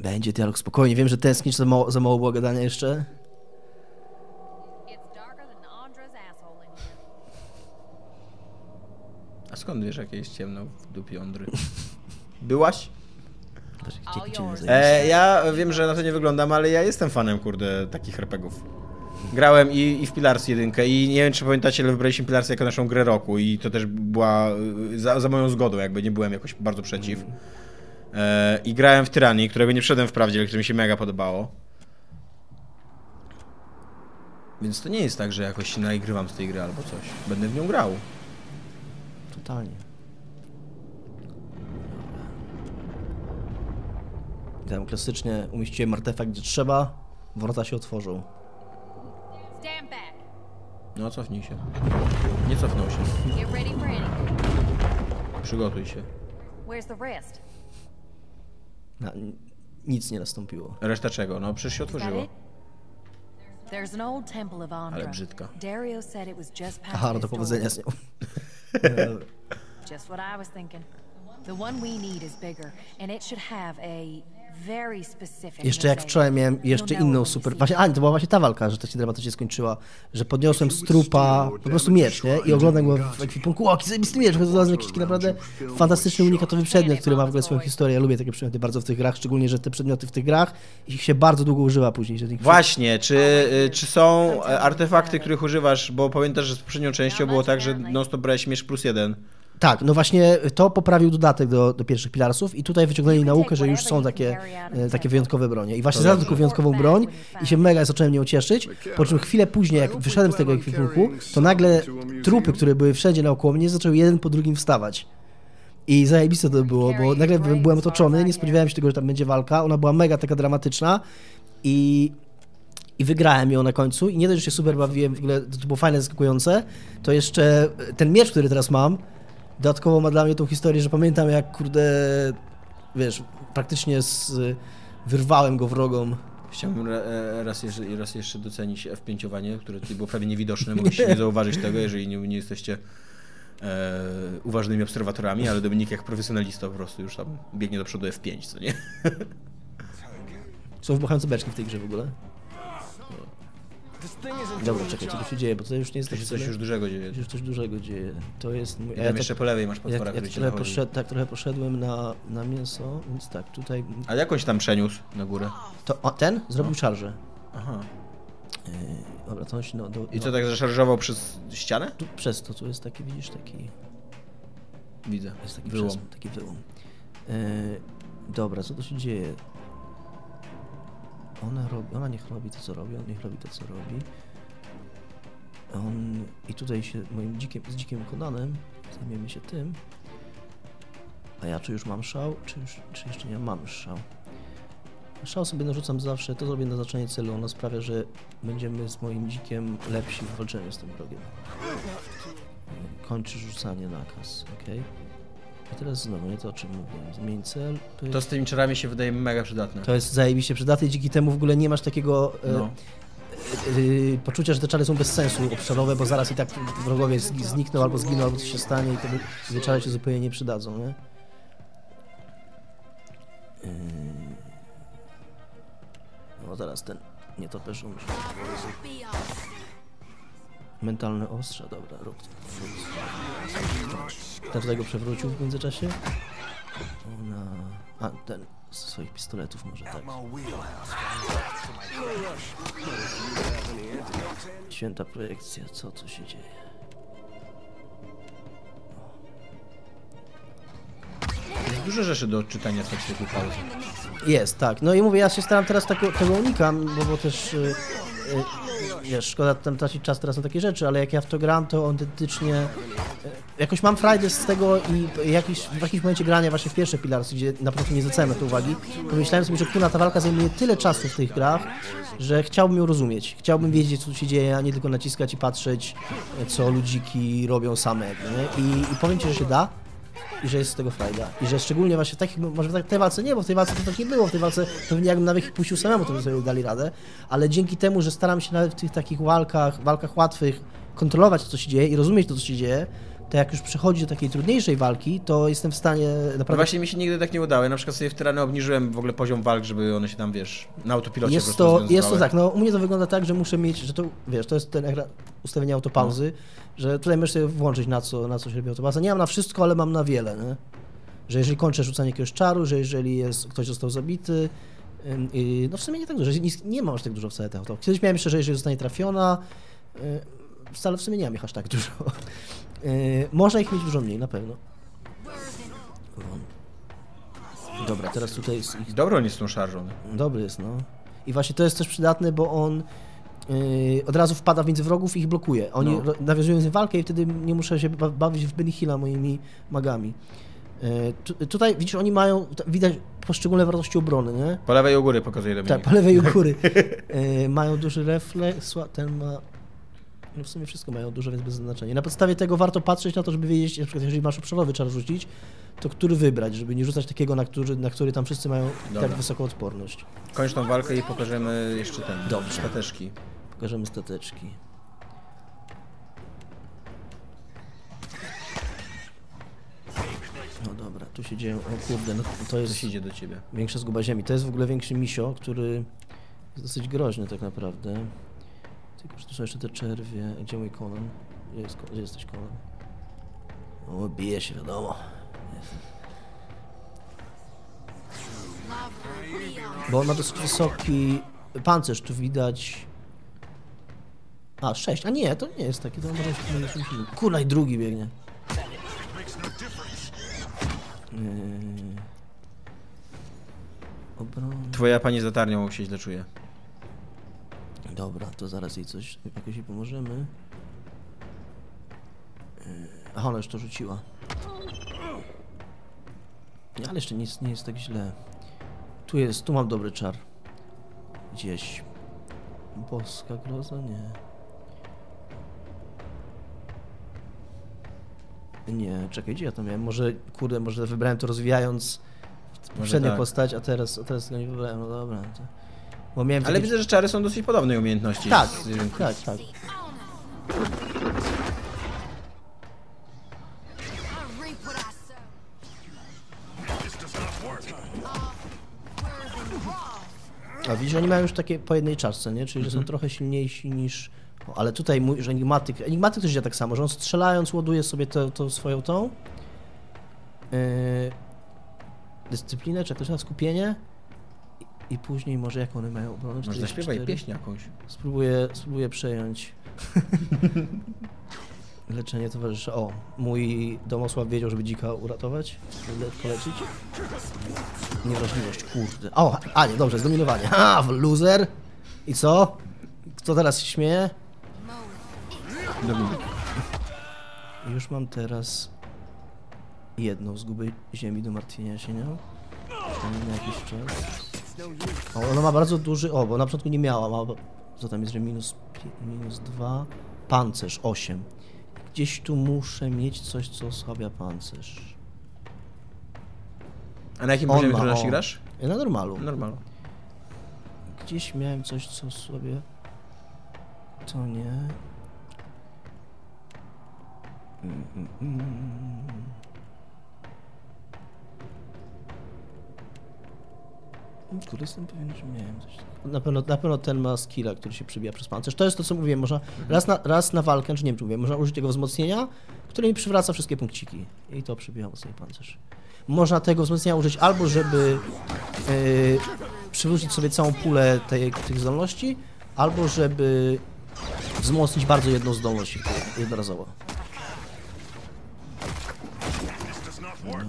Będzie dialog, spokojnie. Wiem, że tęsknisz, za mało, za mało było gadania jeszcze. A skąd wiesz, jakie jest ciemno w dupie Ondry? Byłaś? E, ja wiem, że na to nie wyglądam, ale ja jestem fanem, kurde, takich er pe gie ów. Grałem i, i w Pillars jeden i nie wiem, czy pamiętacie, ale wybraliśmy Pillars jako naszą grę roku i to też była za, za moją zgodą, jakby nie byłem jakoś bardzo przeciw. Mm. I grałem w Tyranny, którego nie wszedłem wprawdzie, ale które mi się mega podobało. Więc to nie jest tak, że jakoś się naigrywam z tej gry albo coś. Będę w nią grał. Totalnie. Tam klasycznie umieściłem artefakt gdzie trzeba, wrota się otworzył. No cofnij się. Nie cofnął się. Przygotuj się. No, nic nie nastąpiło. Reszta czego? No przecież się otworzyło. Ale brzydka. Aha, no to powodzenia z nią. Just what I was thinking. The one we need is bigger and it should have a very specific. Jeszcze jak wczoraj miałem jeszcze inną super. Właśnie, a to była właśnie ta walka, że ta się dramatycznie skończyła, że podniosłem z trupa po prostu miecz, nie? I oglądam go w ekwipunku. O, jaki zajebisty miecz, znalazłem jakiś taki naprawdę fantastyczny, unikatowy przedmiot, który ma w ogóle swoją historię. Ja lubię takie przedmioty bardzo w tych grach, szczególnie, że te przedmioty w tych grach ich się bardzo długo używa później. Że tych... Właśnie, czy, czy są artefakty, których używasz, bo pamiętasz, że z poprzednią częścią było tak, że non stop brałeś miecz plus jeden. Tak, no właśnie to poprawił dodatek do, do pierwszych Pilarsów i tutaj wyciągnęli naukę, że już są takie, takie wyjątkowe bronie. I właśnie znalazłem taką wyjątkową broń i się mega zacząłem nią cieszyć, po czym chwilę później, jak wyszedłem z tego ekwipunku, to nagle trupy, które były wszędzie naokoło mnie, zaczęły jeden po drugim wstawać. I zajebiste to było, bo nagle byłem otoczony, nie spodziewałem się tego, że tam będzie walka, ona była mega taka dramatyczna i... I wygrałem ją na końcu i nie dość, że się super bawiłem, w ogóle to było fajne, zaskakujące, to jeszcze ten miecz, który teraz mam, dodatkowo ma dla mnie tą historię, że pamiętam jak, kurde, wiesz, praktycznie z, wyrwałem go wrogom. Chciałbym raz, raz jeszcze docenić F pięć owanie, które tutaj było prawie niewidoczne. Mogliście nie zauważyć tego, jeżeli nie, nie jesteście e, uważnymi obserwatorami, ale Dominik jak profesjonalista po prostu już tam biegnie do przodu F pięć, co nie? Są wbuchające beczki w tej grze w ogóle. Dobra, czekaj, co tu się dzieje, bo to już nie jest... To się coś już dużego dzieje. Już coś dużego dzieje. To jest... Ja, ja tam jeszcze po lewej masz potwora, ja, ja który tak, trochę poszedłem na, na mięso, więc tak, tutaj... A jakąś tam przeniósł na górę? To o, ten zrobił no. szarżę. Aha. Yy, dobra, to on się... No, do, no. I co, tak zaszarżował przez ścianę? Tu, przez to, tu jest taki, widzisz, taki... Widzę. Jest taki wyłom. Przez, taki wyłom. Yy, dobra, co tu się dzieje? Ona, robi, ona niech robi to, co robi, on niech robi to, co robi. On... I tutaj się moim dzikiem, z dzikim konanem zajmiemy się tym. A ja czy już mam szał, czy, już, czy jeszcze nie mam szał? Szał sobie narzucam zawsze, to zrobię na zaznaczenie celu. Ono sprawia, że będziemy z moim dzikiem lepsi w walczeniu z tym wrogiem. Kończy rzucanie nakaz, okej. Okay. I teraz znowu, nie to o czym mówiłem, zmień cel. To, jest... to z tymi czarami się wydaje mega przydatne. To jest zajebiście przydatne i dzięki temu w ogóle nie masz takiego no. e, e, poczucia, że te czary są bez sensu obszarowe, bo zaraz i tak wrogowie znikną albo zginą, albo coś się stanie i te, te czary się zupełnie nie przydadzą, nie? No zaraz ten nie to też umrze. Mentalne ostrza, dobra, rób to. Ten tutaj go przewrócił w międzyczasie. Ona... A, ten z swoich pistoletów może tak. Święta projekcja, co tu się dzieje? Jest dużo rzeczy do odczytania w tekście pauzy. Jest, tak. No i mówię, ja się staram teraz tego, tego unikam, bo, bo też... Yy, yy, Wiesz, szkoda tam tracić czas teraz na takie rzeczy, ale jak ja w to gram, to autentycznie jakoś mam frajdę z tego i jakiś, w jakimś momencie grania właśnie w pierwsze Pilarsy, gdzie na początku nie zwracałem na to uwagi, pomyślałem sobie, że kurna, ta walka zajmuje tyle czasu w tych grach, że chciałbym ją rozumieć. Chciałbym wiedzieć, co tu się dzieje, a nie tylko naciskać i patrzeć, co ludziki robią same. Nie? I, I powiem ci, że się da. I że jest z tego frajda. I że szczególnie właśnie w takich, może w tej walce nie, bo w tej walce to tak nie było, w tej walce pewnie jakbym nawet ich puścił samemu, to by sobie dali radę, ale dzięki temu, że staram się nawet w tych takich walkach, walkach łatwych kontrolować to, co się dzieje i rozumieć to, co się dzieje, to jak już przychodzi do takiej trudniejszej walki, to jestem w stanie naprawdę... No właśnie mi się nigdy tak nie udało. Ja na przykład sobie w Tyrany obniżyłem w ogóle poziom walk, żeby one się tam, wiesz, na autopilocie jest po prostu to, jest to tak, no u mnie to wygląda tak, że muszę mieć, że to, wiesz, to jest ten ustawienie autopauzy, no. Że tutaj możesz sobie włączyć na co, na co się robi autopauza. Nie mam na wszystko, ale mam na wiele, nie? Że jeżeli kończę rzucanie jakiegoś czaru, że jeżeli jest, ktoś został zabity, yy, no w sumie nie tak dużo, nie, nie mam aż tak dużo wcale tych autopauzy. Kiedyś miałem jeszcze, że jeżeli zostanie trafiona, yy, wcale w sumie nie mam ich aż tak dużo. Yy, można ich mieć dużo mniej, na pewno. Dobra, teraz tutaj jest ich... Dobry on jest tą szarżą. Dobry jest, no. I właśnie to jest też przydatne, bo on yy, od razu wpada między wrogów i ich blokuje. Oni no. nawiązują z nim walkę i wtedy nie muszę się bawić w Benny Hilla moimi magami. Tu, tutaj, widzisz, oni mają, widać poszczególne wartości obrony, nie? Po lewej u góry pokazuje dominik. Tak, po lewej u góry. e, mają duży refleks, ten ma... No w sumie wszystko mają dużo, więc bez znaczenia. Na podstawie tego warto patrzeć na to, żeby wiedzieć, na przykład jeżeli masz obszarowy czar rzucić, to który wybrać, żeby nie rzucać takiego, na który, na który tam wszyscy mają Dobra. tak wysoką odporność. Kończ tą walkę i pokażemy jeszcze ten, Dobrze. stateczki. Pokażemy stateczki. No dobra, tu się dzieje, o kurde, no to jest... To idzie do ciebie. Większa zguba ziemi. To jest w ogóle większy misio, który jest dosyć groźny tak naprawdę. Tylko, że tu są jeszcze te czerwie. Gdzie mój Conan? Gdzie, jest, gdzie jesteś, Conan? O, bije się, wiadomo. Bo on ma dosyć wysoki pancerz, tu widać... A, sześć. A nie, to nie jest takie, to może się... Kurna, i drugi biegnie. Yy... Obron... Twoja pani zatarnią się źle czuje. Dobra, to zaraz jej coś, jakoś jej pomożemy. Yy... Aha, ona już to rzuciła. Ale jeszcze nic nie jest tak źle. Tu jest, tu mam dobry czar. Gdzieś. Boska groza? Nie. Nie, czekaj, gdzie ja to miałem? Może, kurde, może wybrałem to rozwijając poprzednią tak. postać, a teraz, a teraz go nie wybrałem, no dobra. To... Bo miałem Ale jakieś... widzę, że czary są dosyć podobne umiejętności. Tak, z... tak, tak. A widzisz, oni mają już takie po jednej czaszce, nie? Czyli, że mm -hmm. są trochę silniejsi niż... O, ale tutaj mój, że enigmatyk... Enigmatyk też idzie tak samo, że on strzelając ładuje sobie to, to swoją tą... Yy... Dyscyplinę, czy też na skupienie. I, I później może jak one mają obronę... Może zaśpiewaj pieśń jakąś. Spróbuję, spróbuję przejąć. Leczenie towarzysza... O, mój domosław wiedział, żeby dzika uratować, polecić. Niewrażliwość, kurde. O, a nie, dobrze, zdominowanie. Ha, loser! I co? Kto teraz się śmieje? Dominik. Już mam teraz jedną zgubę ziemi do martwienia się nią. Na jakiś czas. O, ona ma bardzo duży... O, bo na początku nie miała. Ma... Co tam jest, że minus, minus dwa? Pancerz, osiem. Gdzieś tu muszę mieć coś, co osłabia pancerz. A na jakim poziomie trudności grasz? Na normalu. Normalu. Gdzieś miałem coś, co osłabia... To nie... Mm, mm, mm. Kurde, jestem pewien, że miałem coś. Na pewno, na pewno ten ma skilla, który się przybija przez pancerz. To jest to, co mówiłem, można mhm. raz, na, raz na walkę, czy nie wiem, czy mówiłem, można użyć jego wzmocnienia, które mi przywraca wszystkie punkciki. I to przybija mocniej pancerz. Można tego wzmocnienia użyć albo, żeby yy, przywrócić sobie całą pulę tej, tych zdolności, albo, żeby wzmocnić bardzo jedną zdolność jednorazowo.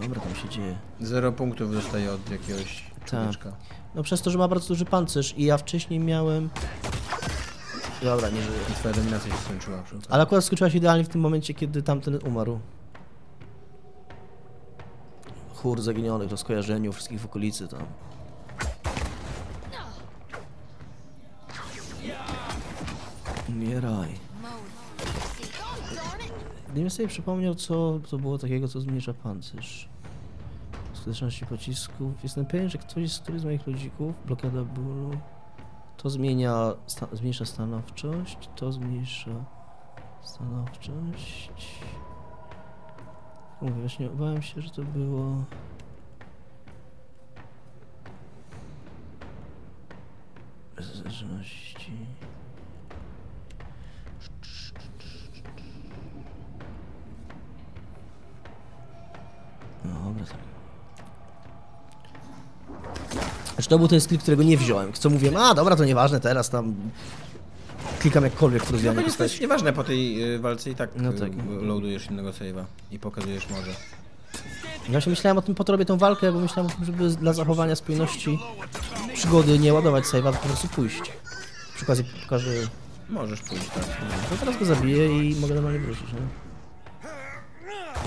Dobra, tam się dzieje. Zero punktów dostaje od jakiegoś człowieczka. No przez to, że ma bardzo duży pancerz i ja wcześniej miałem... Dobra, nie żyję. Twoja dominacja się skończyła. Ale akurat skończyła się idealnie w tym momencie, kiedy tamten umarł. Chór zaginionych, rozkojarzeniu wszystkich w okolicy tam. Umieraj. Nie wiem, sobie przypomniał, co to było takiego, co zmniejsza pancerz. Skuteczności pocisków. Jestem pewien, że ktoś z któryś z moich ludzików, blokada bólu, to zmienia, sta, zmniejsza stanowczość, to zmniejsza stanowczość. Mówię, właśnie obawiam się, że to było... Zależności... No dobra. Znaczy to był ten skill, którego nie wziąłem. Co mówiłem, a dobra, to nieważne, teraz tam klikam jakkolwiek w rozwiązaniu. No to jest nieważne, po tej y, walce i tak, no tak. Y, loadujesz innego save'a i pokazujesz może. Ja się myślałem o tym, po to robię tą walkę, bo myślałem o tym, żeby dla zachowania spójności przygody nie ładować save'a, po prostu pójść. Przy okazji pokażę... Możesz pójść, tak. No, to teraz go zabiję i mogę normalnie wrócić, nie?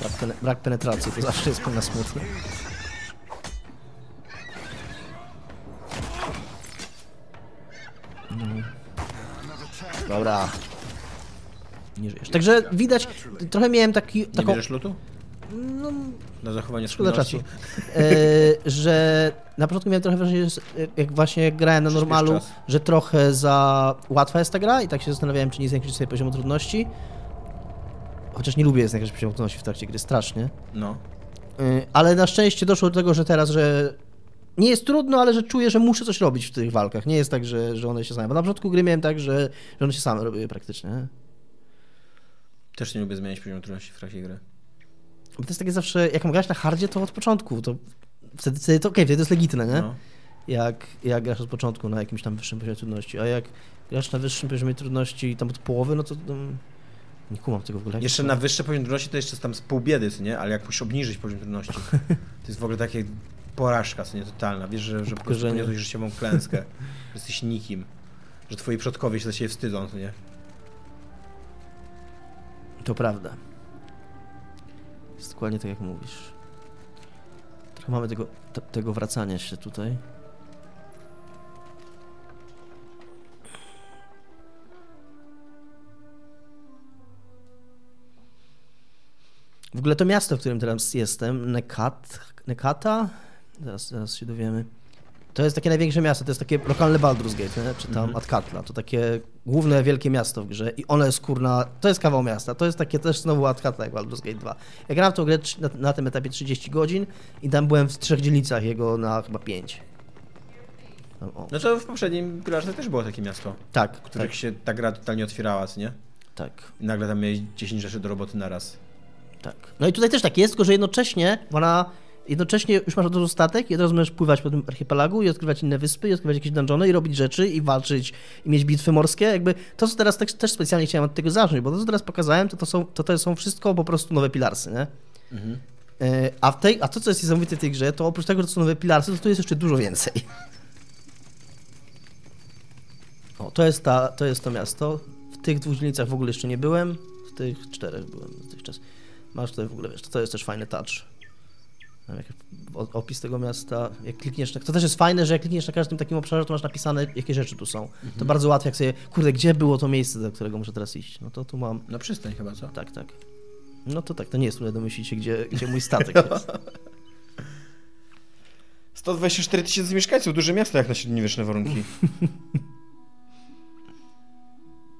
Brak, pen brak penetracji, to zawsze jest pewna smutna. Mm. Dobra. Nie żyjesz. Także widać, trochę miałem taki... Taką... Nie bierzesz lutu? No, na zachowanie szkoda czasu. Yy, że na początku miałem trochę wrażenie, że jak właśnie grałem na normalu, że trochę za łatwa jest ta gra i tak się zastanawiałem, czy nie zwiększyć sobie poziomu trudności. Chociaż nie lubię zwiększać poziomu trudności w trakcie gry, strasznie. No. Yy, ale na szczęście doszło do tego, że teraz, że nie jest trudno, ale że czuję, że muszę coś robić w tych walkach. Nie jest tak, że, że one się same. Bo na początku gry miałem tak, że, że one się same robiły praktycznie. Też nie lubię zmieniać poziomu trudności w trakcie gry. Bo to jest takie zawsze, jak mam grać na hardzie, to od początku, to wtedy, wtedy to okej, okay, wtedy to jest legitne, nie? No. Jak, jak grasz od początku na jakimś tam wyższym poziomie trudności, a jak grasz na wyższym poziomie trudności tam od połowy, no to um, nie kumam tego w ogóle. Jeszcze to... na wyższy poziom trudności to jeszcze tam z pół biedy, co nie? Ale jak musisz obniżyć poziom trudności, to jest w ogóle takie porażka, co nie? Totalna. Wiesz, że, że po prostu poniosłeś życiową klęskę, że jesteś nikim, że twoi przodkowie się za siebie wstydzą, co nie? To prawda. Jest dokładnie tak jak mówisz. Trochę mamy tego, tego wracania się tutaj. W ogóle to miasto, w którym teraz jestem, Nekat, Nekata, zaraz, zaraz się dowiemy. To jest takie największe miasto, to jest takie lokalne Baldur's Gate, nie? Czy tam mhm. Athkatla. To takie główne wielkie miasto w grze i ono jest kurna, to jest kawał miasta, to jest takie też znowu Athkatla jak Baldur's Gate dwa. Ja grałem w tą grę na, na tym etapie trzydzieści godzin i tam byłem w trzech dzielnicach jego na chyba pięć. Tam, no to w poprzednim Pillarze też było takie miasto, tak, w których tak. się ta gra totalnie otwierała, co nie? Tak. I nagle tam miałeś dziesięć rzeczy do roboty na raz. Tak. No i tutaj też tak jest, tylko że jednocześnie ona... Jednocześnie już masz od razu statek i od razu możesz pływać po tym archipelagu i odkrywać inne wyspy, i odkrywać jakieś dungeony, i robić rzeczy, i walczyć, i mieć bitwy morskie. Jakby to, co teraz też, też specjalnie chciałem od tego zacząć, bo to, co teraz pokazałem, to to są, to, to są wszystko po prostu nowe pilarsy, nie? Mhm. A, w tej, a to, co jest niesamowite w tej grze, to oprócz tego, że to są nowe pilarsy, to tu jest jeszcze dużo więcej. O, to jest, ta, to jest to miasto. W tych dwóch dzielnicach w ogóle jeszcze nie byłem, w tych czterech byłem dotychczas. Masz tutaj w ogóle, wiesz, to jest też fajny touch. Opis tego miasta, jak klikniesz, to też jest fajne, że jak klikniesz na każdym takim obszarze, to masz napisane, jakie rzeczy tu są. Mhm. To bardzo łatwo, jak sobie, kurde, gdzie było to miejsce, do którego muszę teraz iść? No to tu mam... No przystań chyba, co? Tak, tak. No to tak, to nie jest trudno domyślić się, gdzie, gdzie mój statek jest. sto dwadzieścia cztery tysiące mieszkańców, duże miasto jak na średniowieczne warunki.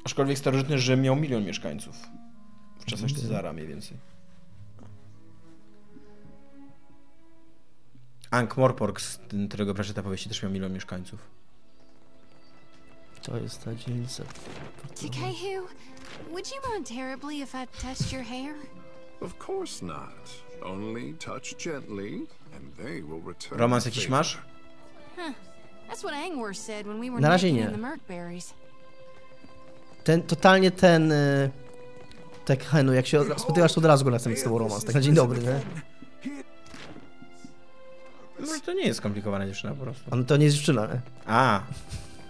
Aczkolwiek starożytny Rzym miał milion mieszkańców. W czasach Cezara mniej więcej. Ankh-Morpork, z którego przeczyta powieści, też miał milion mieszkańców. To jest ta dzielnica. Takeihu, would you mind terribly if I touched your hair? Of course not. Only touch gently and they will return. Romans jakiś masz? Huh. That's what Angwer said when we were in the Merkberries. Ten totalnie ten y... tak Henu, jak się spotykasz, to od razu go nastawić z tobą romans. Tak na dzień dobry, nie? Może to nie jest skomplikowana dziewczyna po prostu. On to nie jest dziewczyna, nie? A,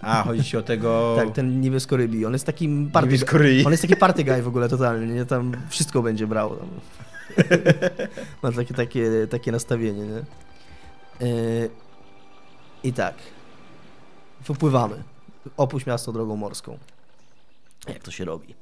a chodzi ci o tego... tak, ten niebieskorybi. On jest takim party guy. On jest taki party guy w ogóle totalnie, nie? Tam wszystko będzie brał. Tam. Ma takie, takie, takie nastawienie, nie? Yy... I tak. Wypływamy. Opuść miasto drogą morską. Jak to się robi?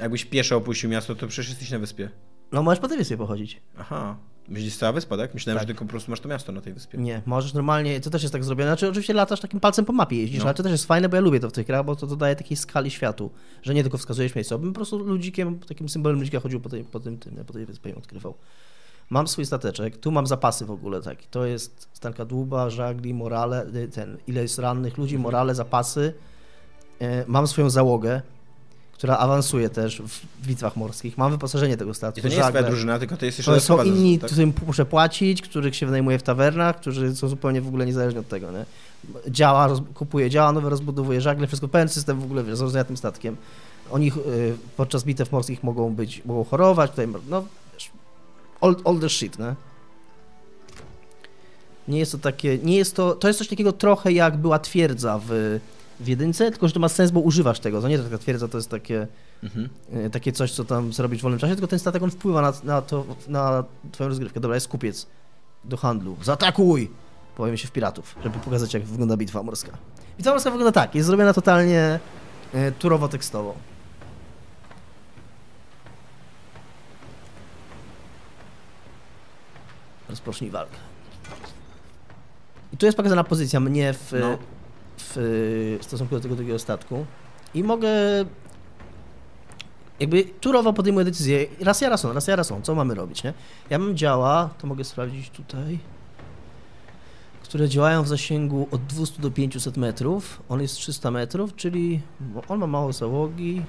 Jakbyś pieszo opuścił miasto, to przecież jesteś na wyspie. No możesz po tej wyspie pochodzić. Aha. Myślisz cała wyspa, tak? Myślałem, tak. że tylko po prostu masz to miasto na tej wyspie. Nie, możesz normalnie, to też jest tak zrobione. Znaczy oczywiście latasz takim palcem po mapie jeździsz, no. ale to też jest fajne, bo ja lubię to w tych grach, bo to dodaje takiej skali światu, że nie tylko wskazujesz miejsce, obym po prostu ludzikiem, takim symbolem ludzika chodził po, tej, po, tym, tym, po tej wyspie i odkrywał. Mam swój stateczek, tu mam zapasy w ogóle, tak. To jest stanka dłuba, żagli, morale, ten, ile jest rannych ludzi, morale, zapasy. Mam swoją załogę, która awansuje też w bitwach morskich. Mam wyposażenie tego statku. I to nie jest twoja drużyna, tylko to jest jeszcze... To są inni, tak? którym muszę płacić, których się wynajmuje w tawernach, którzy są zupełnie w ogóle niezależni od tego. Nie? Działa, roz, kupuje działa, nowe rozbudowuje żagle, wszystko, pełen system w ogóle zarządzania tym statkiem. Oni y, podczas bitew morskich mogą być, mogą chorować, tutaj, no wiesz, all, all the shit, nie? Nie jest to takie, nie jest to, to jest coś takiego trochę jak była twierdza w w jedynce, tylko że to ma sens, bo używasz tego, to nie taka twierdza, to jest takie, mhm. takie coś, co tam zrobić w wolnym czasie, tylko ten statek on wpływa na, na, to, na twoją rozgrywkę. Dobra, jest kupiec do handlu, zaatakuj! Powiem się w piratów, żeby pokazać, jak wygląda bitwa morska. Bitwa morska wygląda tak, jest zrobiona totalnie e, turowo-tekstowo. Rozpocznij walkę. I tu jest pokazana pozycja mnie w, no. w, w stosunku do tego drugiego statku. I mogę... Jakby turowo podejmuję decyzję. Raz ja, raz on, raz ja, raz on. Co mamy robić, nie? Ja mam działa, to mogę sprawdzić tutaj, które działają w zasięgu od dwustu do pięciuset metrów. On jest trzysta metrów, czyli... On ma mało załogi.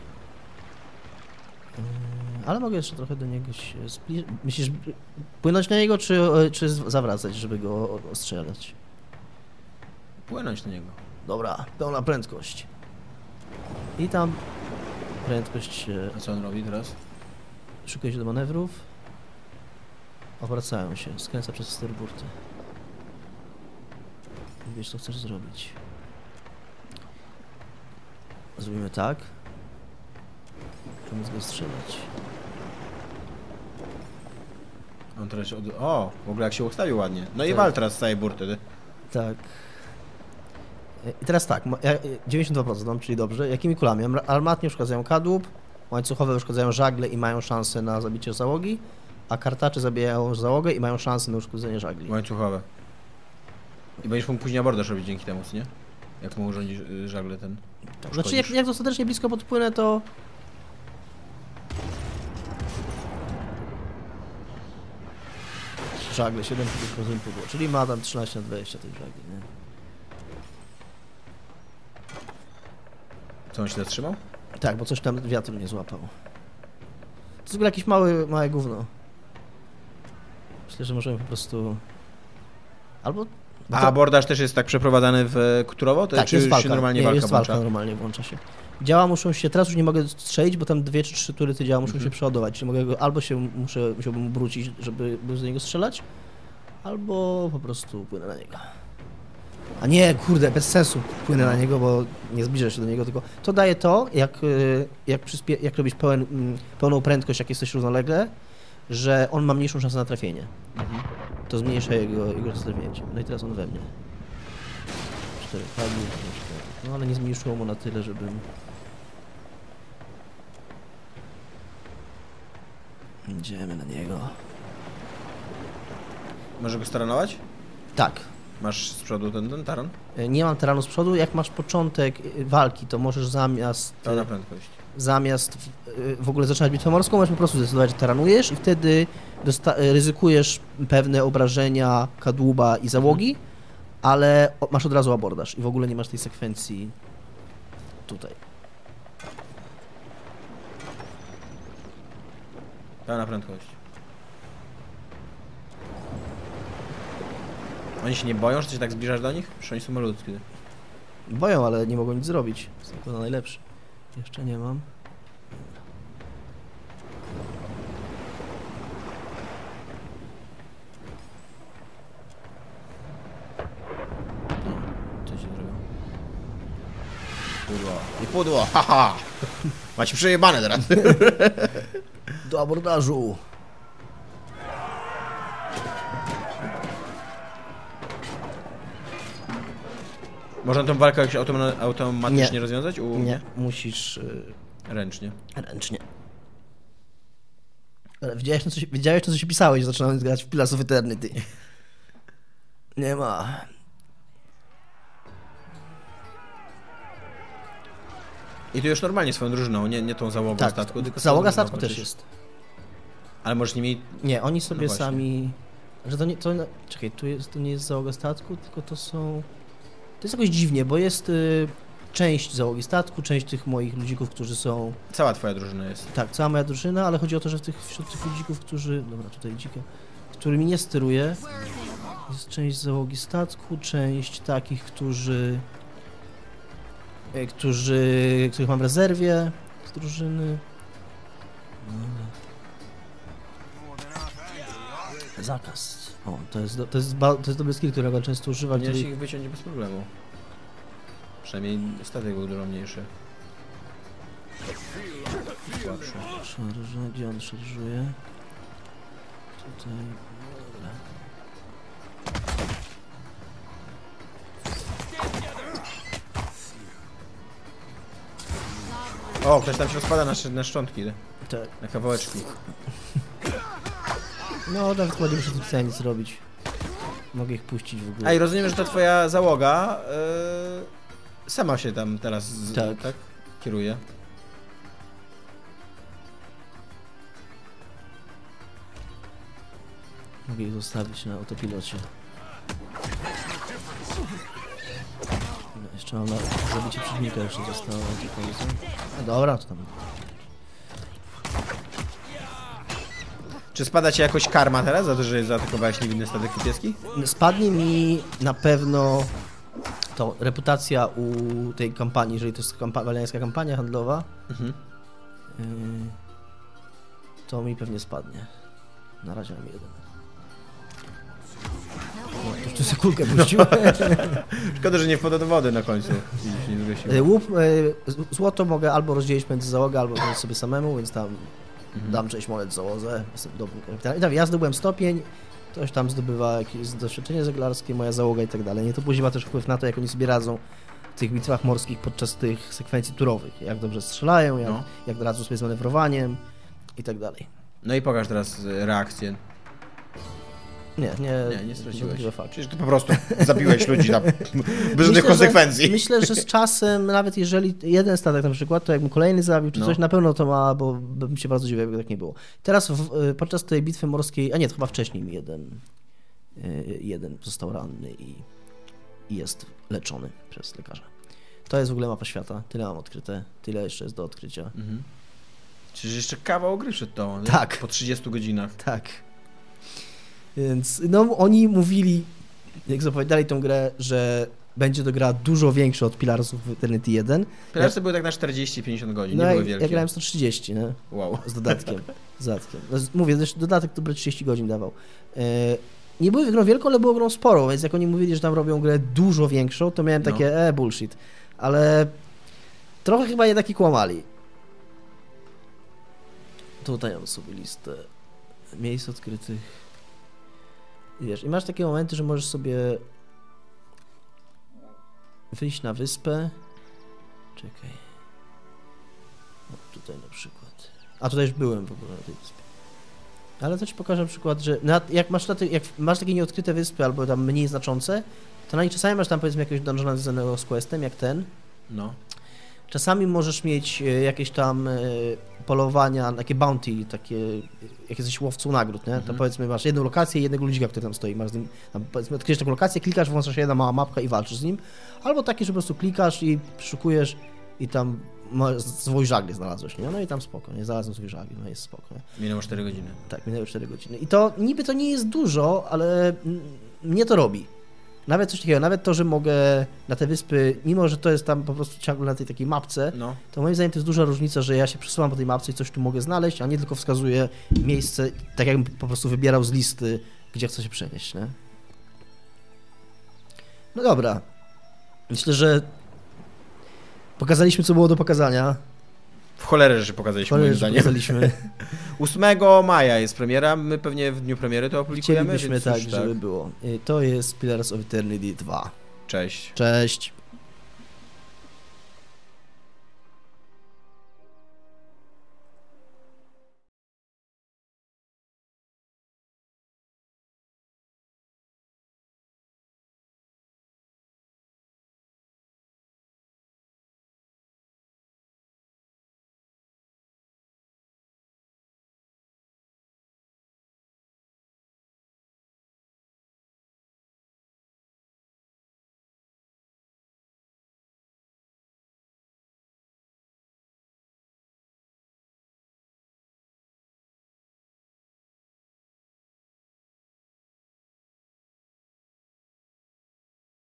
Ale mogę jeszcze trochę do niego się zbliżyć. Myślisz, płynąć na niego, czy, czy zawracać, żeby go ostrzelać? Płynąć na niego. Dobra, pełna prędkość. I tam prędkość... A co on robi teraz? Szukuje się do manewrów. Obracają się, skręca przez sterburty. Wiesz, co chcesz zrobić. Zrobimy tak. Możemy go strzelać. On teraz od... O! W ogóle jak się ustawił ładnie. No tak. I wal teraz z całej burty. Tak. I teraz tak. dziewięćdziesiąt dwa procent mam, czyli dobrze. Jakimi kulami? Armatnie uszkadzają kadłub, łańcuchowe uszkadzają żagle i mają szansę na zabicie załogi, a kartacze zabijają załogę i mają szansę na uszkodzenie żagli. Łańcuchowe. I będziesz mógł później abordaż robić dzięki temu, nie? Jak mu urządzić żagle ten... Tak, znaczy jak, jak dostatecznie blisko podpłynę, to... Żagle siedem procent było, czyli ma tam trzynaście na dwadzieścia tej żagli, nie? Co, on się zatrzymał? Tak, bo coś tam wiatru nie złapał. To jest w ogóle jakieś małe, małe gówno. Myślę, że możemy po prostu... Albo... To... A abordaż też jest tak przeprowadzany w kulturowo? Tak, czy jest walka. Się normalnie nie, walka jest walka, włącza? Normalnie włącza się. Działa muszą się, teraz już nie mogę strzelić, bo tam dwie czy trzy tury te działa muszą mm-hmm. się przeładować. Czyli mogę go, albo się muszę, musiałbym wrócić, żeby z niego strzelać, albo po prostu płynę na niego. A nie, kurde, bez sensu płynę na niego, bo nie zbliżę się do niego, tylko to daje to, jak, jak, przyspie, jak robisz pełen, pełną prędkość, jak jesteś równolegle, że on ma mniejszą szansę na trafienie. Mhm. To zmniejsza jego, jego rozstawienie. No i teraz on we mnie. Cztery padły, cztery. No ale nie zmniejszyło mu na tyle, żebym... Idziemy na niego. Możesz go staranować? Tak. Masz z przodu ten, ten taran? Nie mam taranu z przodu. Jak masz początek walki, to możesz zamiast... Pełna prędkość. Zamiast w ogóle zaczynać bitwę morską, możesz po prostu zdecydować, że taranujesz i wtedy ryzykujesz pewne obrażenia kadłuba i załogi, hmm. ale masz od razu abordaż i w ogóle nie masz tej sekwencji tutaj. Pełna prędkość. Oni się nie boją, że ty się tak zbliżasz do nich? Przecież oni są malutki. Boją, ale nie mogą nic zrobić. Są to najlepsze. Jeszcze nie mam. Co się zrobiło? Pudło. I pudło! Haha! Macie przejebane teraz. Do abordażu! Można tą walkę jakoś automatycznie nie. rozwiązać? U... Nie, musisz... Ręcznie. Ręcznie. Ale widziałeś, no co się, widziałeś no co się pisałeś, zaczynając grać w Pillars of Eternity. Nie ma. I to już normalnie swoją drużyną, nie, nie tą załogą tak, statku, tylko załoga statku też jest. Ale możesz nimi... Nie, oni sobie no sami... Że to nie, to... Czekaj, tu, jest, tu nie jest załoga statku, tylko to są... To jest jakoś dziwnie, bo jest y, część załogi statku, część tych moich ludzików, którzy są... Cała twoja drużyna jest. Tak, cała moja drużyna, ale chodzi o to, że w tych, wśród tych ludzików, którzy... Dobra, tutaj dzika. Którymi nie steruję, jest część załogi statku, część takich, którzy... Y, którzy... których mam w rezerwie z drużyny. Dobra. Zakaz. O, to jest, do, to, jest ba, to jest dobry skill, którego często używam. Jeżeli... się ich wyciągnie bez problemu. Przynajmniej statek był dużo mniejszy. Słabszy. Szarża, gdzie on szarżuje? Tutaj... Dobra. O, ktoś tam się rozpada na, na szczątki, tak. Na kawałeczki. No, tak dokładnie muszę tu wcale nic robić. Mogę ich puścić w ogóle. A i rozumiem, że ta twoja załoga yy, sama się tam teraz z, tak. tak kieruje. Mogę ich zostawić na autopilocie. No, jeszcze ona zabicie przeciwnika jeszcze została. No dobra, to tam. Czy spada ci jakoś karma teraz za to, że zaatakowałeś niewinny statek kupieski? Spadnie mi na pewno to reputacja u tej kampanii, jeżeli to jest kampa waliańska kampania handlowa, mhm. yy, to mi pewnie spadnie. Na razie mam jeden. No, to jeszcze sekulkę puściłem. Szkoda, że nie wpada do wody na końcu. Yy, łup, yy, złoto mogę albo rozdzielić między załogę, albo między sobie samemu, więc tam... Mhm. Dam część monet załozę. Ja zdobyłem stopień, ktoś tam zdobywa jakieś doświadczenie żeglarskie, moja załoga i tak dalej. Nie, to później ma też wpływ na to, jak oni sobie radzą w tych bitwach morskich podczas tych sekwencji turowych. Jak dobrze strzelają, jak, no. jak radzą sobie z manewrowaniem i tak dalej. No i pokaż teraz reakcję. Nie, nie, nie, nie straciłeś. Przecież ty po prostu zabiłeś ludzi na, bez myślę, żadnych konsekwencji. Że, myślę, że z czasem, nawet jeżeli jeden statek na przykład, to jakbym kolejny zabił czy no. coś, na pewno to ma, bo bym się bardzo dziwił, jakby tak nie było. Teraz w, podczas tej bitwy morskiej, a nie, to chyba wcześniej mi jeden, jeden został ranny i, i jest leczony przez lekarza. To jest w ogóle mapa świata, tyle mam odkryte, tyle jeszcze jest do odkrycia. Mhm. Czyli jeszcze kawał gry przed tobą, tak. Po trzydziestu godzinach. Tak. Więc no, oni mówili, jak zapowiadali tą grę, że będzie to gra dużo większa od Pillarsów Eternity jeden. Pillarsy ja... były tak na czterdzieści pięćdziesiąt godzin, no nie były wielkie. Ja grałem sto trzydzieści, no. Wow. Z dodatkiem. Z dodatkiem. No, mówię, dodatek to trzydzieści godzin dawał. Yy, nie były grą wielką, ale było grą sporą, więc jak oni mówili, że tam robią grę dużo większą, to miałem takie no. e, bullshit. Ale trochę chyba jednak i kłamali. Tutaj mam sobie listę miejsc odkrytych. Wiesz, i masz takie momenty, że możesz sobie wyjść na wyspę. Czekaj. O, tutaj na przykład. A tutaj już byłem w ogóle na tej wyspie. Ale to ci pokażę na przykład, że na, jak, masz na te, jak masz takie nieodkryte wyspy albo tam mniej znaczące, to na nich czasami masz tam powiedzmy jakiegoś dungeona związanego z questem, jak ten. No. Czasami możesz mieć jakieś tam polowania, takie bounty, takie, jak jesteś łowcą nagród, nie? Mhm. To powiedzmy masz jedną lokację i jednego ludzika, który tam stoi, masz z nim, tam powiedzmy odkryjesz taką lokację, klikasz, włączasz jedna mała mapka i walczysz z nim, albo takie, że po prostu klikasz i szukujesz i tam swój żagiel znalazłeś, nie? No i tam spoko, nie? Znalazłem swój żagiel, no jest spoko, nie? Minęło cztery godziny. Tak, minęły cztery godziny. I to niby to nie jest dużo, ale mnie to robi. Nawet coś takiego, nawet to, że mogę na te wyspy, mimo że to jest tam po prostu ciągle na tej takiej mapce, no. to moim zdaniem to jest duża różnica, że ja się przesuwam po tej mapce i coś tu mogę znaleźć, a nie tylko wskazuję miejsce, tak jakbym po prostu wybierał z listy, gdzie chcę się przenieść, nie? No dobra. Myślę, że pokazaliśmy, co było do pokazania. W cholerę, że pokazaliśmy, moim zdaniem. Pokazaliśmy. ósmego maja jest premiera, my pewnie w dniu premiery to opublikujemy. Chcielibyśmy, więc tak, żeby tak było. To jest Pillars of Eternity dwa. Cześć. Cześć.